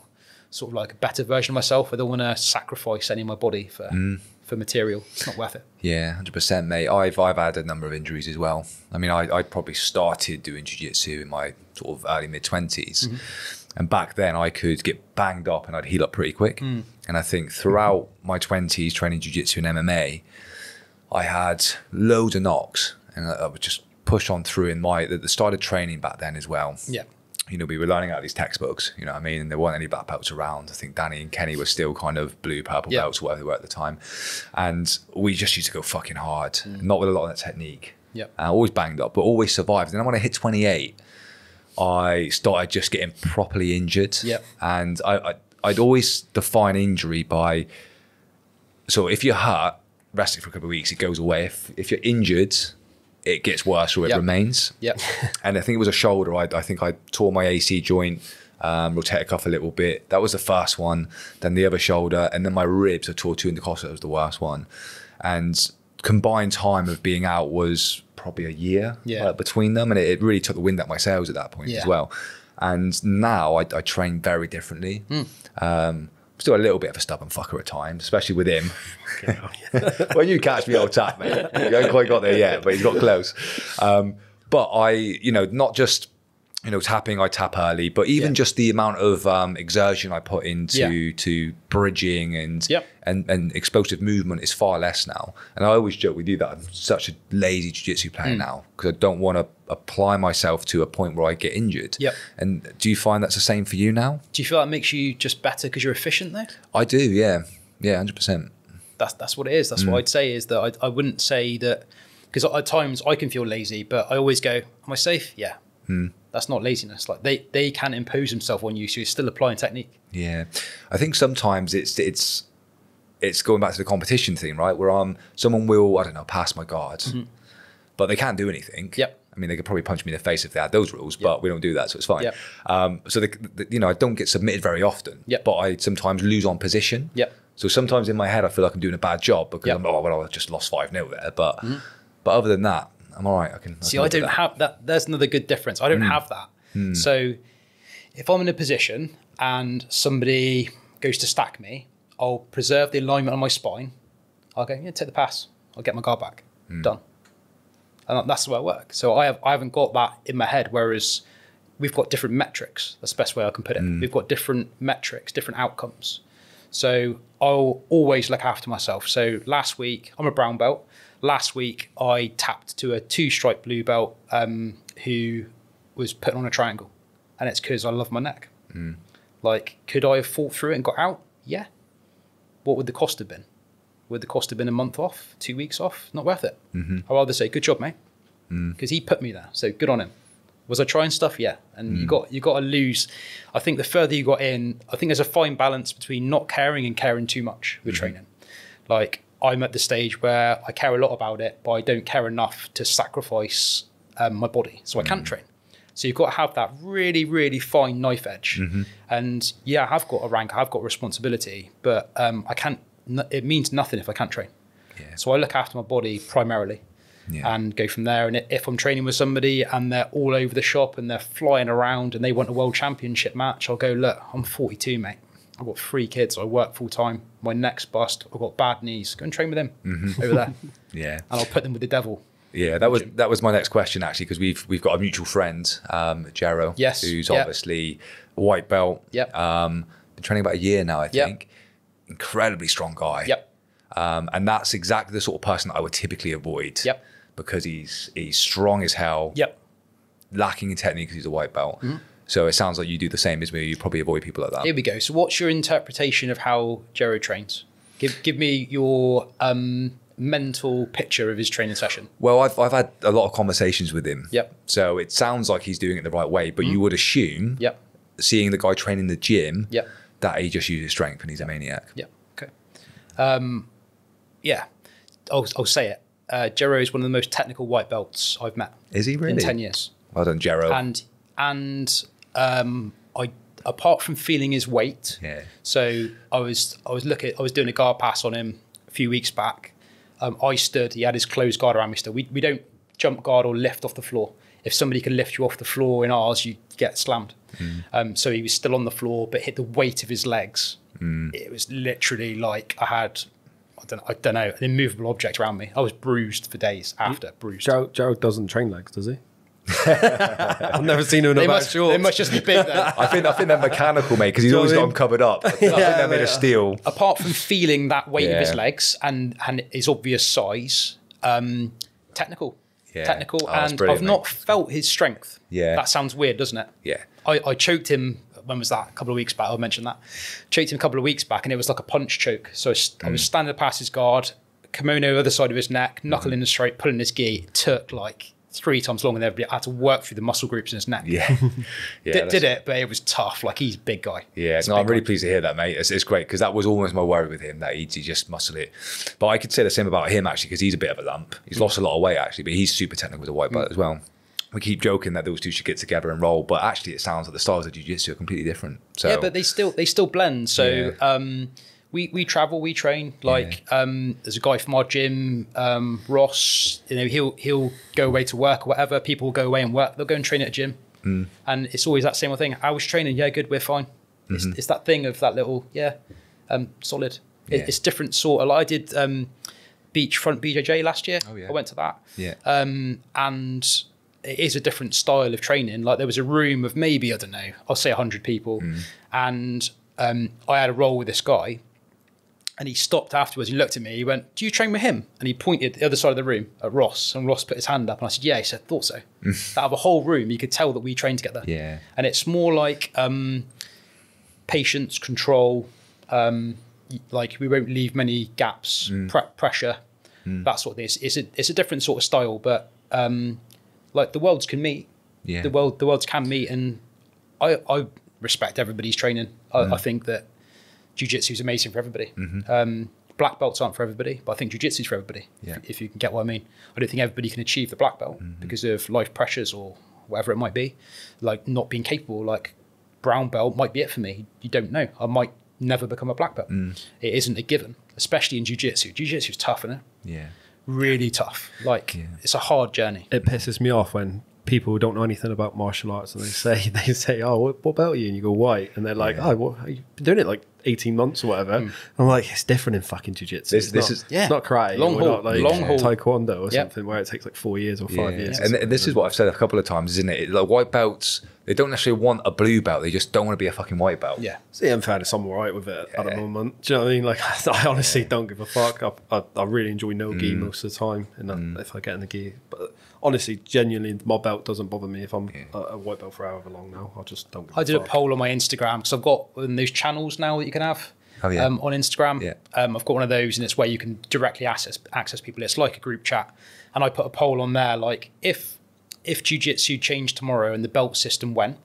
sort of like a better version of myself. I don't want to sacrifice any of my body for mm. for material. It's not worth it. Yeah, one hundred percent, mate. I've, I've had a number of injuries as well. I mean, I, I probably started doing jiu-jitsu in my sort of early mid-twenties. Mm-hmm. And back then I could get banged up and I'd heal up pretty quick. Mm. And I think throughout my twenties, training jiu-jitsu and M M A, I had loads of knocks and I would just push on through in my, the, the start of training back then as well. Yeah. You know, we were learning out of these textbooks, you know what I mean? And there weren't any black belts around. I think Danny and Kenny were still kind of blue, purple yeah. belts, whatever they were at the time. And we just used to go fucking hard, mm. not with a lot of that technique. Yeah. Uh, always banged up, but always survived. And then when I hit twenty-eight, I started just getting properly injured. Yep. And I, I, I'd always define injury by, so if you're hurt, resting for a couple of weeks, it goes away. If, if you're injured, it gets worse or it yep. remains. Yep. And I think it was a shoulder. I, I think I tore my A C joint, um, rotator cuff a little bit. That was the first one. Then the other shoulder. And then my ribs, I tore two intercostals. That was the worst one. And combined time of being out was probably a year yeah. uh, between them. And it, it really took the wind out of my sails at that point yeah. as well. And now I, I train very differently. Mm. Um, still a little bit of a stubborn fucker at times, especially with him. Well, you catch me old tap, mate. You haven't quite got there yet, but he's got close. Um, but I, you know, not just, you know, tapping, I tap early, but even yeah. just the amount of um, exertion I put into yeah. to bridging and, yep. and and explosive movement is far less now. And I always joke with you that I'm such a lazy jiu-jitsu player mm. now because I don't want to apply myself to a point where I get injured. Yep. And do you find that's the same for you now? Do you feel that makes you just better because you're efficient though? I do, yeah. Yeah, one hundred percent. That's, that's what it is. That's mm. what I'd say is that I, I wouldn't say that, because at times I can feel lazy, but I always go, am I safe? Yeah. Mm. That's not laziness. Like they, they can impose themselves on you, so you're still applying technique. Yeah, I think sometimes it's it's it's going back to the competition thing, right? Where um, someone will I don't know pass my guard, mm-hmm. but they can't do anything. Yep. I mean, they could probably punch me in the face if they had those rules, yep. but we don't do that, so it's fine. Yep. Um, so the, the, you know, I don't get submitted very often, yep. but I sometimes lose on position. Yep. So sometimes in my head, I feel like I'm doing a bad job because yep. I'm oh well, I just lost five nil there, but mm-hmm. but other than that. I'm all right. I can I see. Can I don't that. have that. There's another good difference. I don't mm. have that. Mm. So if I'm in a position and somebody goes to stack me, I'll preserve the alignment on my spine. I'll go, yeah, take the pass. I'll get my guard back. Mm. Done. And that's the way I work. So I, have, I haven't got that in my head, whereas we've got different metrics. That's the best way I can put it. Mm. We've got different metrics, different outcomes. So I'll always look after myself. So last week, I'm a brown belt. Last week, I tapped to a two-stripe blue belt um, who was putting on a triangle. And it's because I love my neck. Mm. Like, could I have fought through it and got out? Yeah. What would the cost have been? Would the cost have been a month off, two weeks off? Not worth it. Mm-hmm. I'd rather say, good job, mate. Because mm. he put me there, so good on him. Was I trying stuff? Yeah. And mm. you got you got to lose. I think the further you got in, I think there's a fine balance between not caring and caring too much with mm-hmm. training. Like, I'm at the stage where I care a lot about it, but I don't care enough to sacrifice um, my body, so mm. I can't train. So you've got to have that really, really fine knife edge. Mm-hmm. And yeah, I have got a rank, I have got a responsibility, but um, I can't, it means nothing if I can't train. Yeah. So I look after my body primarily yeah. and go from there. And if I'm training with somebody and they're all over the shop and they're flying around and they want a world championship match, I'll go, look, I'm forty-two, mate. I've got three kids. I work full time. My neck's bust. I've got bad knees. Go and train with them mm-hmm. over there. Yeah. And I'll put them with the devil. Yeah, that was that was my next question actually, because we've we've got a mutual friend, um, Jero, yes, who's yep. obviously a white belt. Yep. Um, been training about a year now, I think. Yep. Incredibly strong guy. Yep. Um, and that's exactly the sort of person that I would typically avoid. Yep. Because he's he's strong as hell. Yep. Lacking in technique because he's a white belt. Mm-hmm. So it sounds like you do the same as me. You probably avoid people like that. Here we go. So what's your interpretation of how Jero trains? Give give me your. Um, mental picture of his training session. Well, I've, I've had a lot of conversations with him. Yep. So it sounds like he's doing it the right way, but mm. you would assume, yep. seeing the guy train in the gym, yep. that he just uses strength and he's a maniac. Yeah. Okay. Um, yeah. I'll, I'll say it. Uh, Jero is one of the most technical white belts I've met. Is he really? In ten years. Well done, Jero. And, and um, I, apart from feeling his weight, yeah. so I was, I was looking, I was doing a guard pass on him a few weeks back. Um, I stood, he had his closed guard around me still. We, we don't jump guard or lift off the floor. If somebody can lift you off the floor in ours, you get slammed. Mm. Um, so he was still on the floor, but hit the weight of his legs. Mm. It was literally like I had, I don't, I don't know, an immovable object around me. I was bruised for days after, bruised. Jared doesn't train legs, does he? I've never seen him in they a must, They must just be big then. I think I think they're mechanical, mate, because he's always got them covered up. I think yeah, they're made of steel. Apart from feeling that weight yeah. of his legs and and his obvious size, um, technical, yeah. technical, oh, and I've not mate. felt his strength. Yeah, that sounds weird, doesn't it? Yeah, I, I choked him. When was that? A couple of weeks back. I mentioned that. Choked him a couple of weeks back, and it was like a punch choke. So I, mm. I was standing past his guard, kimono other side of his neck, knuckle mm. in his throat, pulling his gi. It took like. three times longer than everybody. I had to work through the muscle groups in his neck. Yeah, yeah did, did it, but it was tough. Like he's a big guy. Yeah, it's no, I'm really guy. pleased to hear that, mate. It's, it's great because that was almost my worry with him that he'd he just muscle it. But I could say the same about him actually because he's a bit of a lump. He's mm. lost a lot of weight actually, but he's super technical with a white belt mm. as well. We keep joking that those two should get together and roll, but actually it sounds like the styles of jiu-jitsu are completely different. So yeah, but they still they still blend. So yeah. um, we we travel, we train. Like yeah. um, there's a guy from our gym, um, Ross. You know, he'll he'll go away to work or whatever. People will go away and work. They'll go and train at a gym, mm. and it's always that same thing. I was training. Yeah, good. We're fine. Mm-hmm. It's, it's that thing of that little yeah, um, solid. Yeah. It, it's different sort. Of, like I did um, Beachfront B J J last year. Oh, yeah. I went to that. Yeah, um, and. It is a different style of training. Like there was a room of maybe, I don't know, I'll say a hundred people. Mm. And um, I had a roll with this guy and he stopped afterwards. He looked at me, he went, do you train with him? And he pointed the other side of the room at Ross and Ross put his hand up and I said, yeah, he said, thought so. Out of a whole room, you could tell that we trained together. Yeah. And it's more like um, patience, control, um, like we won't leave many gaps, mm. pre pressure, mm. that sort of thing. It's, it's, a, it's a different sort of style, but um, like the worlds can meet, yeah. the world the worlds can meet, and I, I respect everybody's training. I, mm. I think that jiu-jitsu is amazing for everybody. Mm-hmm. um, black belts aren't for everybody, but I think jiu-jitsu is for everybody. Yeah. If, if you can get what I mean, I don't think everybody can achieve the black belt mm-hmm. because of life pressures or whatever it might be. Like not being capable, like brown belt might be it for me. You don't know. I might never become a black belt. Mm. It isn't a given, especially in jiu-jitsu. Jiu-jitsu is tough, isn't it? Yeah. Really tough. Like yeah. it's a hard journey. It pisses me off when people don't know anything about martial arts and they say, they say, oh, what, what belt are you? And you go, white. And they're like, yeah. oh, what, you've been doing it like eighteen months or whatever. Mm. I'm like, it's different in fucking jiu-jitsu. This, it's, this not, is, yeah. it's not karate. Long haul. Not like long haul. Taekwondo or yep. something where it takes like four years or five yeah. years. And, and this is what I've said a couple of times, isn't it? Like white belts, they don't necessarily want a blue belt. They just don't want to be a fucking white belt. Yeah. See, I'm fairness, I'm all right with it yeah. at the moment. Do you know what I mean? Like, I honestly yeah. don't give a fuck. I, I, I really enjoy no mm. gi most of the time. And mm. if I get in the gi, but honestly, genuinely, my belt doesn't bother me if I'm yeah. a, a white belt for however long now. I just don't give I a did fuck. a poll on my Instagram because I've got um, those channels now that you can have oh, yeah. um, on Instagram. Yeah. Um, I've got one of those and it's where you can directly access, access people. It's like a group chat. And I put a poll on there, like, if... if jiu-jitsu changed tomorrow and the belt system went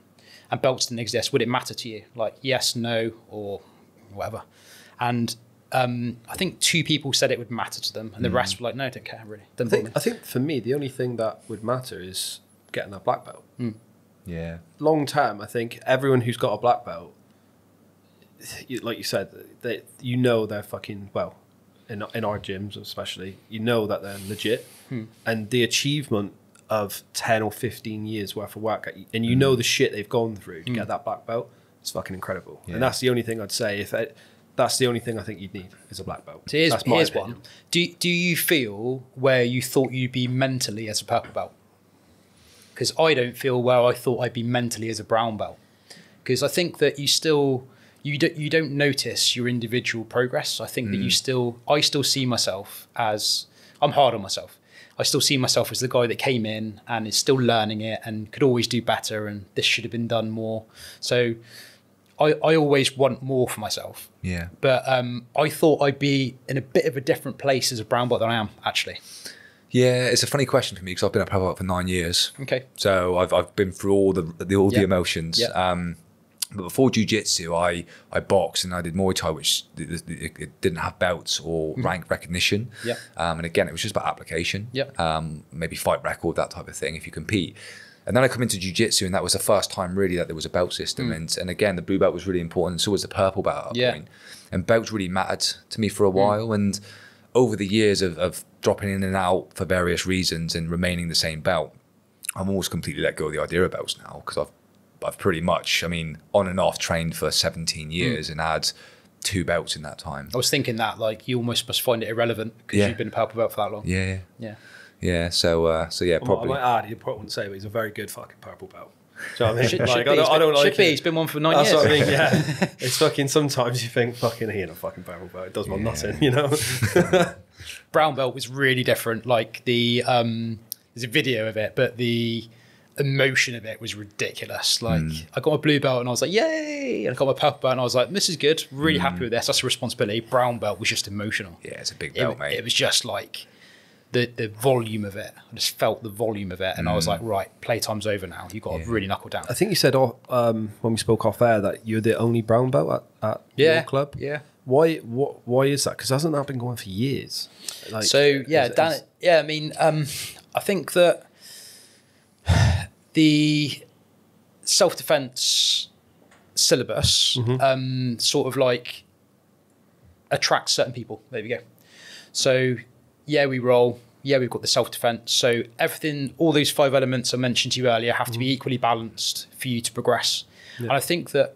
and belts didn't exist, would it matter to you? Like yes, no, or whatever. And um, I think two people said it would matter to them and the mm. rest were like, no, I don't care really. I think, I think for me, the only thing that would matter is getting a black belt. Mm. Yeah. Long term, I think everyone who's got a black belt, like you said, they, you know they're fucking, well, in, in our gyms especially, you know that they're legit mm. and the achievement of ten or fifteen years worth of work at you, and you mm. know the shit they've gone through to mm. get that black belt, it's fucking incredible. Yeah. And that's the only thing I'd say, if it, that's the only thing I think you'd need is a black belt. So here's, that's my here's one. Do, do you feel where you thought you'd be mentally as a purple belt? Because I don't feel where I thought I'd be mentally as a brown belt. Because I think that you still, you don't, you don't notice your individual progress. I think mm. that you still, I still see myself as, I'm hard on myself. I still see myself as the guy that came in and is still learning it and could always do better and this should have been done more. So I, I always want more for myself. Yeah. But um, I thought I'd be in a bit of a different place as a brown belt than I am, actually. Yeah, it's a funny question for me because I've been a purple belt for nine years. Okay. So I've, I've been through all the, the all yeah. the emotions. Yeah. Um, but before jiu-jitsu, I, I boxed and I did Muay Thai, which it, it didn't have belts or mm. rank recognition. Yeah. Um, and again, it was just about application. Yeah. Um, maybe fight record, that type of thing, if you compete. And then I come into jiu-jitsu and that was the first time really that there was a belt system. Mm. And, and again, the blue belt was really important. And so was the purple belt at yeah. point. And belts really mattered to me for a while. Mm. And over the years of, of dropping in and out for various reasons and remaining the same belt, I'm almost completely let go of the idea of belts now because I've I've pretty much, I mean, on and off trained for seventeen years mm. and had two belts in that time. I was thinking that, like, you almost must find it irrelevant because yeah. you've been a purple belt for that long. Yeah, yeah. Yeah, yeah so, uh, so yeah, probably. I might add, you probably wouldn't say, but he's a very good fucking purple belt. Do you know what I mean? Should, like, should I, don't, been, I don't like should it. Be, he's been one for nine That's years. That's what I mean, yeah. It's fucking, sometimes you think, fucking, he ain't a fucking purple belt. It does my yeah. nothing, you know? Brown belt was really different. Like, the, um, there's a video of it, but the... emotion of it was ridiculous. Like mm. I got my blue belt and I was like, yay. And I got my purple belt and I was like, this is good. Really mm. happy with this. That's a responsibility. Brown belt was just emotional. Yeah, it's a big belt, it, mate. It was just like the, the volume of it. I just felt the volume of it. And mm. I was like, right, playtime's over now. You've got yeah. to really knuckle down. I think you said um, when we spoke off air that you're the only brown belt at, at yeah. your club. Yeah. Why, what, why is that? Because hasn't that been going for years? Like, so yeah, is, Dan, is, yeah, I mean, um, I think that the self-defense syllabus mm-hmm. um, sort of like attracts certain people. There we go. So yeah, we roll. Yeah, we've got the self-defense. So everything, all those five elements I mentioned to you earlier have mm-hmm. to be equally balanced for you to progress. Yeah. And I think that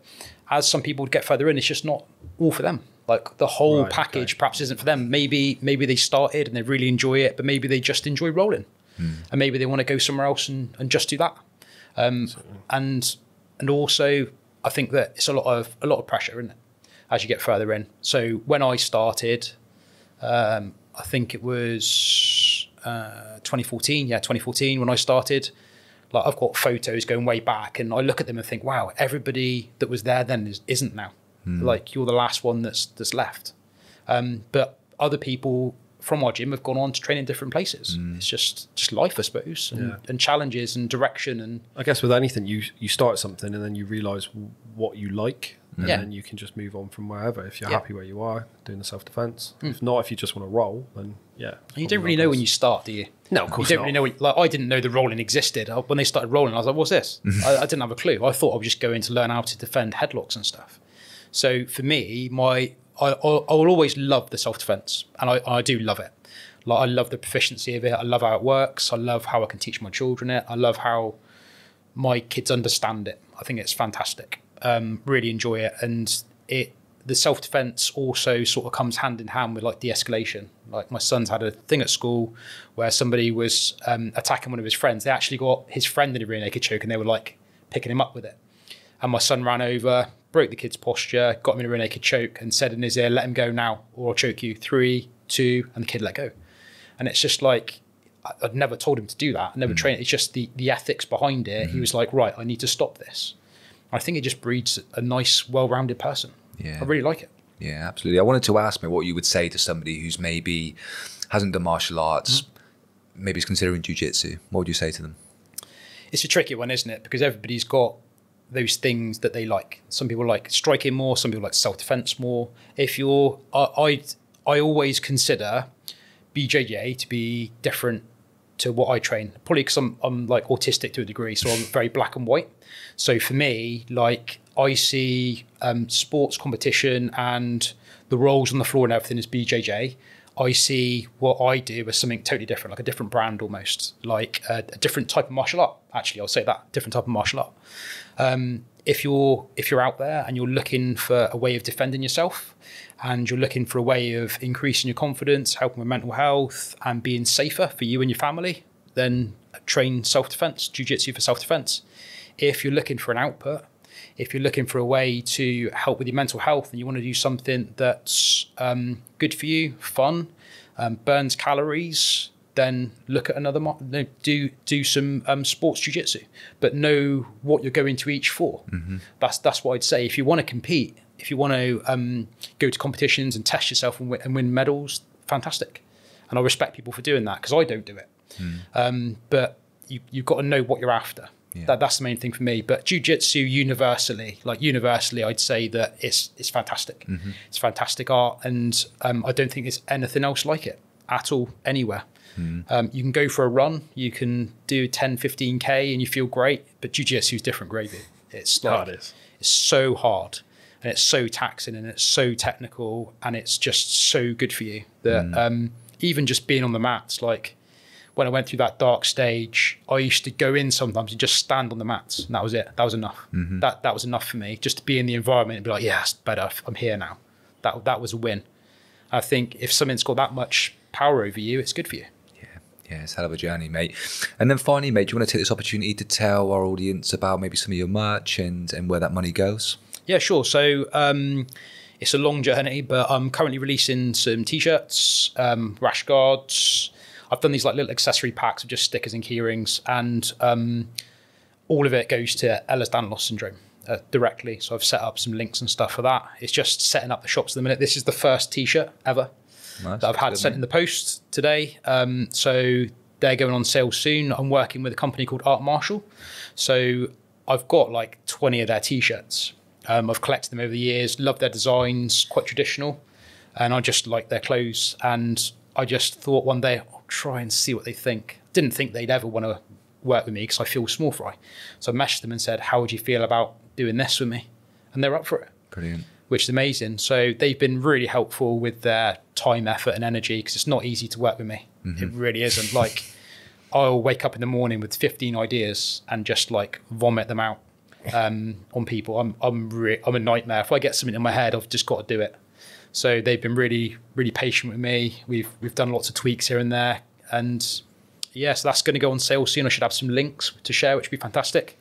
as some people get further in, it's just not all for them. Like the whole right, package okay. perhaps isn't for them. Maybe, maybe they started and they really enjoy it, but maybe they just enjoy rolling. Mm. And maybe they want to go somewhere else and, and just do that. Um, and and also, I think that it's a lot of a lot of pressure, isn't it, as you get further in. So when I started, um, I think it was uh, twenty fourteen. Yeah, twenty fourteen when I started. Like I've got photos going way back, and I look at them and think, wow, everybody that was there then is, isn't now. Mm. Like you're the last one that's that's left. Um, but other people from our gym have gone on to train in different places. Mm. It's just just life, I suppose, and, yeah. and challenges and direction. And I guess with anything, you you start something and then you realise what you like and yeah. then you can just move on from wherever. If you're yeah. happy where you are, doing the self-defence. Mm. If not, if you just want to roll, then yeah. And you don't really know when you start, do you? No, of course you don't not. Really know when, like, I didn't know the rolling existed. When they started rolling, I was like, what's this? I, I didn't have a clue. I thought I was just going to learn how to defend headlocks and stuff. So for me, my... I, I, I will always love the self-defense and I, I do love it. Like I love the proficiency of it. I love how it works. I love how I can teach my children it. I love how my kids understand it. I think it's fantastic. Um, really enjoy it. And it the self-defense also sort of comes hand in hand with like de-escalation. Like my son's had a thing at school where somebody was um, attacking one of his friends. They actually got his friend in a rear naked choke and they were like picking him up with it. And my son ran over, broke the kid's posture, got him in a rear naked choke and said in his ear, let him go now or I'll choke you. Three, two, and the kid let go. And it's just like, I'd never told him to do that. I never mm. trained. It's just the, the ethics behind it. Mm. He was like, right, I need to stop this. I think it just breeds a nice, well-rounded person. Yeah. I really like it. Yeah, absolutely. I wanted to ask me what you would say to somebody who's maybe hasn't done martial arts, mm. maybe is considering jiu-jitsu. What would you say to them? It's a tricky one, isn't it? Because everybody's got those things that they like. Some people like striking more. Some people like self-defense more. If you're, I, I, I always consider B J J to be different to what I train, probably because I'm, I'm like autistic to a degree, so I'm very black and white. So for me, like I see um, sports competition and the roles on the floor and everything is B J J. I see what I do as something totally different, like a different brand almost, like a, a different type of martial art. Actually, I'll say that, different type of martial art. Um, if you're if you're out there and you're looking for a way of defending yourself and you're looking for a way of increasing your confidence, helping with mental health and being safer for you and your family, then train self-defense, jiu-jitsu for self-defense. If you're looking for an output, if you're looking for a way to help with your mental health and you want to do something that's um, good for you, fun, um, burns calories, then look at another, no, do do some um, sports jiu-jitsu, but know what you're going to each for. Mm-hmm. That's that's what I'd say. If you want to compete, if you want to um, go to competitions and test yourself and win, and win medals, fantastic. And I respect people for doing that because I don't do it. Mm. Um, but you, you've got to know what you're after. Yeah. That, that's the main thing for me. But jiu-jitsu universally, like universally, I'd say that it's, it's fantastic. Mm-hmm. It's fantastic art. And um, I don't think there's anything else like it at all anywhere. Mm. Um, you can go for a run, you can do ten, fifteen K and you feel great, but jiu-jitsu is different gravy. It's like, it is. It's so hard and it's so taxing and it's so technical and it's just so good for you that mm. um, even just being on the mats, like when I went through that dark stage, I used to go in sometimes and just stand on the mats and that was it. That was enough. Mm-hmm. That that was enough for me, just to be in the environment and be like, yeah, it's better. I'm here now. That, that was a win. I think if something's got that much power over you, it's good for you. Yeah, it's a hell of a journey, mate. And then finally, mate, do you want to take this opportunity to tell our audience about maybe some of your merch and, and where that money goes? Yeah, sure. So um, it's a long journey, but I'm currently releasing some T-shirts, um, rash guards. I've done these like little accessory packs of just stickers and key rings, and um, all of it goes to Ehlers-Danlos Syndrome uh, directly. So I've set up some links and stuff for that. It's just setting up the shops at the minute. This is the first T-shirt ever. Nice, that I've had sent in the post today. Um, so they're going on sale soon. I'm working with a company called Art Marshall. So I've got like twenty of their T-shirts. Um, I've collected them over the years, love their designs, quite traditional. And I just like their clothes. And I just thought one day, I'll try and see what they think. Didn't think they'd ever want to work with me because I feel small fry. So I messaged them and said, how would you feel about doing this with me? And they're up for it. Brilliant. Which is amazing. So they've been really helpful with their time, effort and energy because it's not easy to work with me. Mm-hmm. It really isn't. Like I'll wake up in the morning with fifteen ideas and just like vomit them out um, on people. I'm I'm, re I'm a nightmare. If I get something in my head, I've just got to do it. So they've been really, really patient with me. We've, we've done lots of tweaks here and there. And yeah, so that's going to go on sale soon. I should have some links to share, which would be fantastic.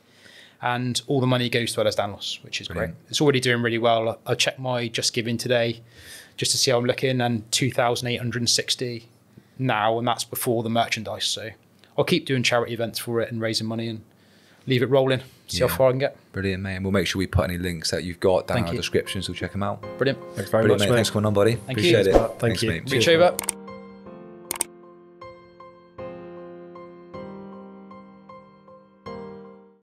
And all the money goes to Ehlers-Danlos, which is Brilliant. Great. It's already doing really well. I checked my Just Giving today just to see how I'm looking, and two thousand eight hundred sixty now, and that's before the merchandise. So I'll keep doing charity events for it and raising money and leave it rolling, see yeah. how far I can get. Brilliant, mate. And we'll make sure we put any links that you've got down Thank in the you. description, so check them out. Brilliant. Thanks very Brilliant, much, mate. Thanks for coming on, buddy. Thank Appreciate you. it. Thank Thanks, you. Mate. Reach Cheers, over. Mate.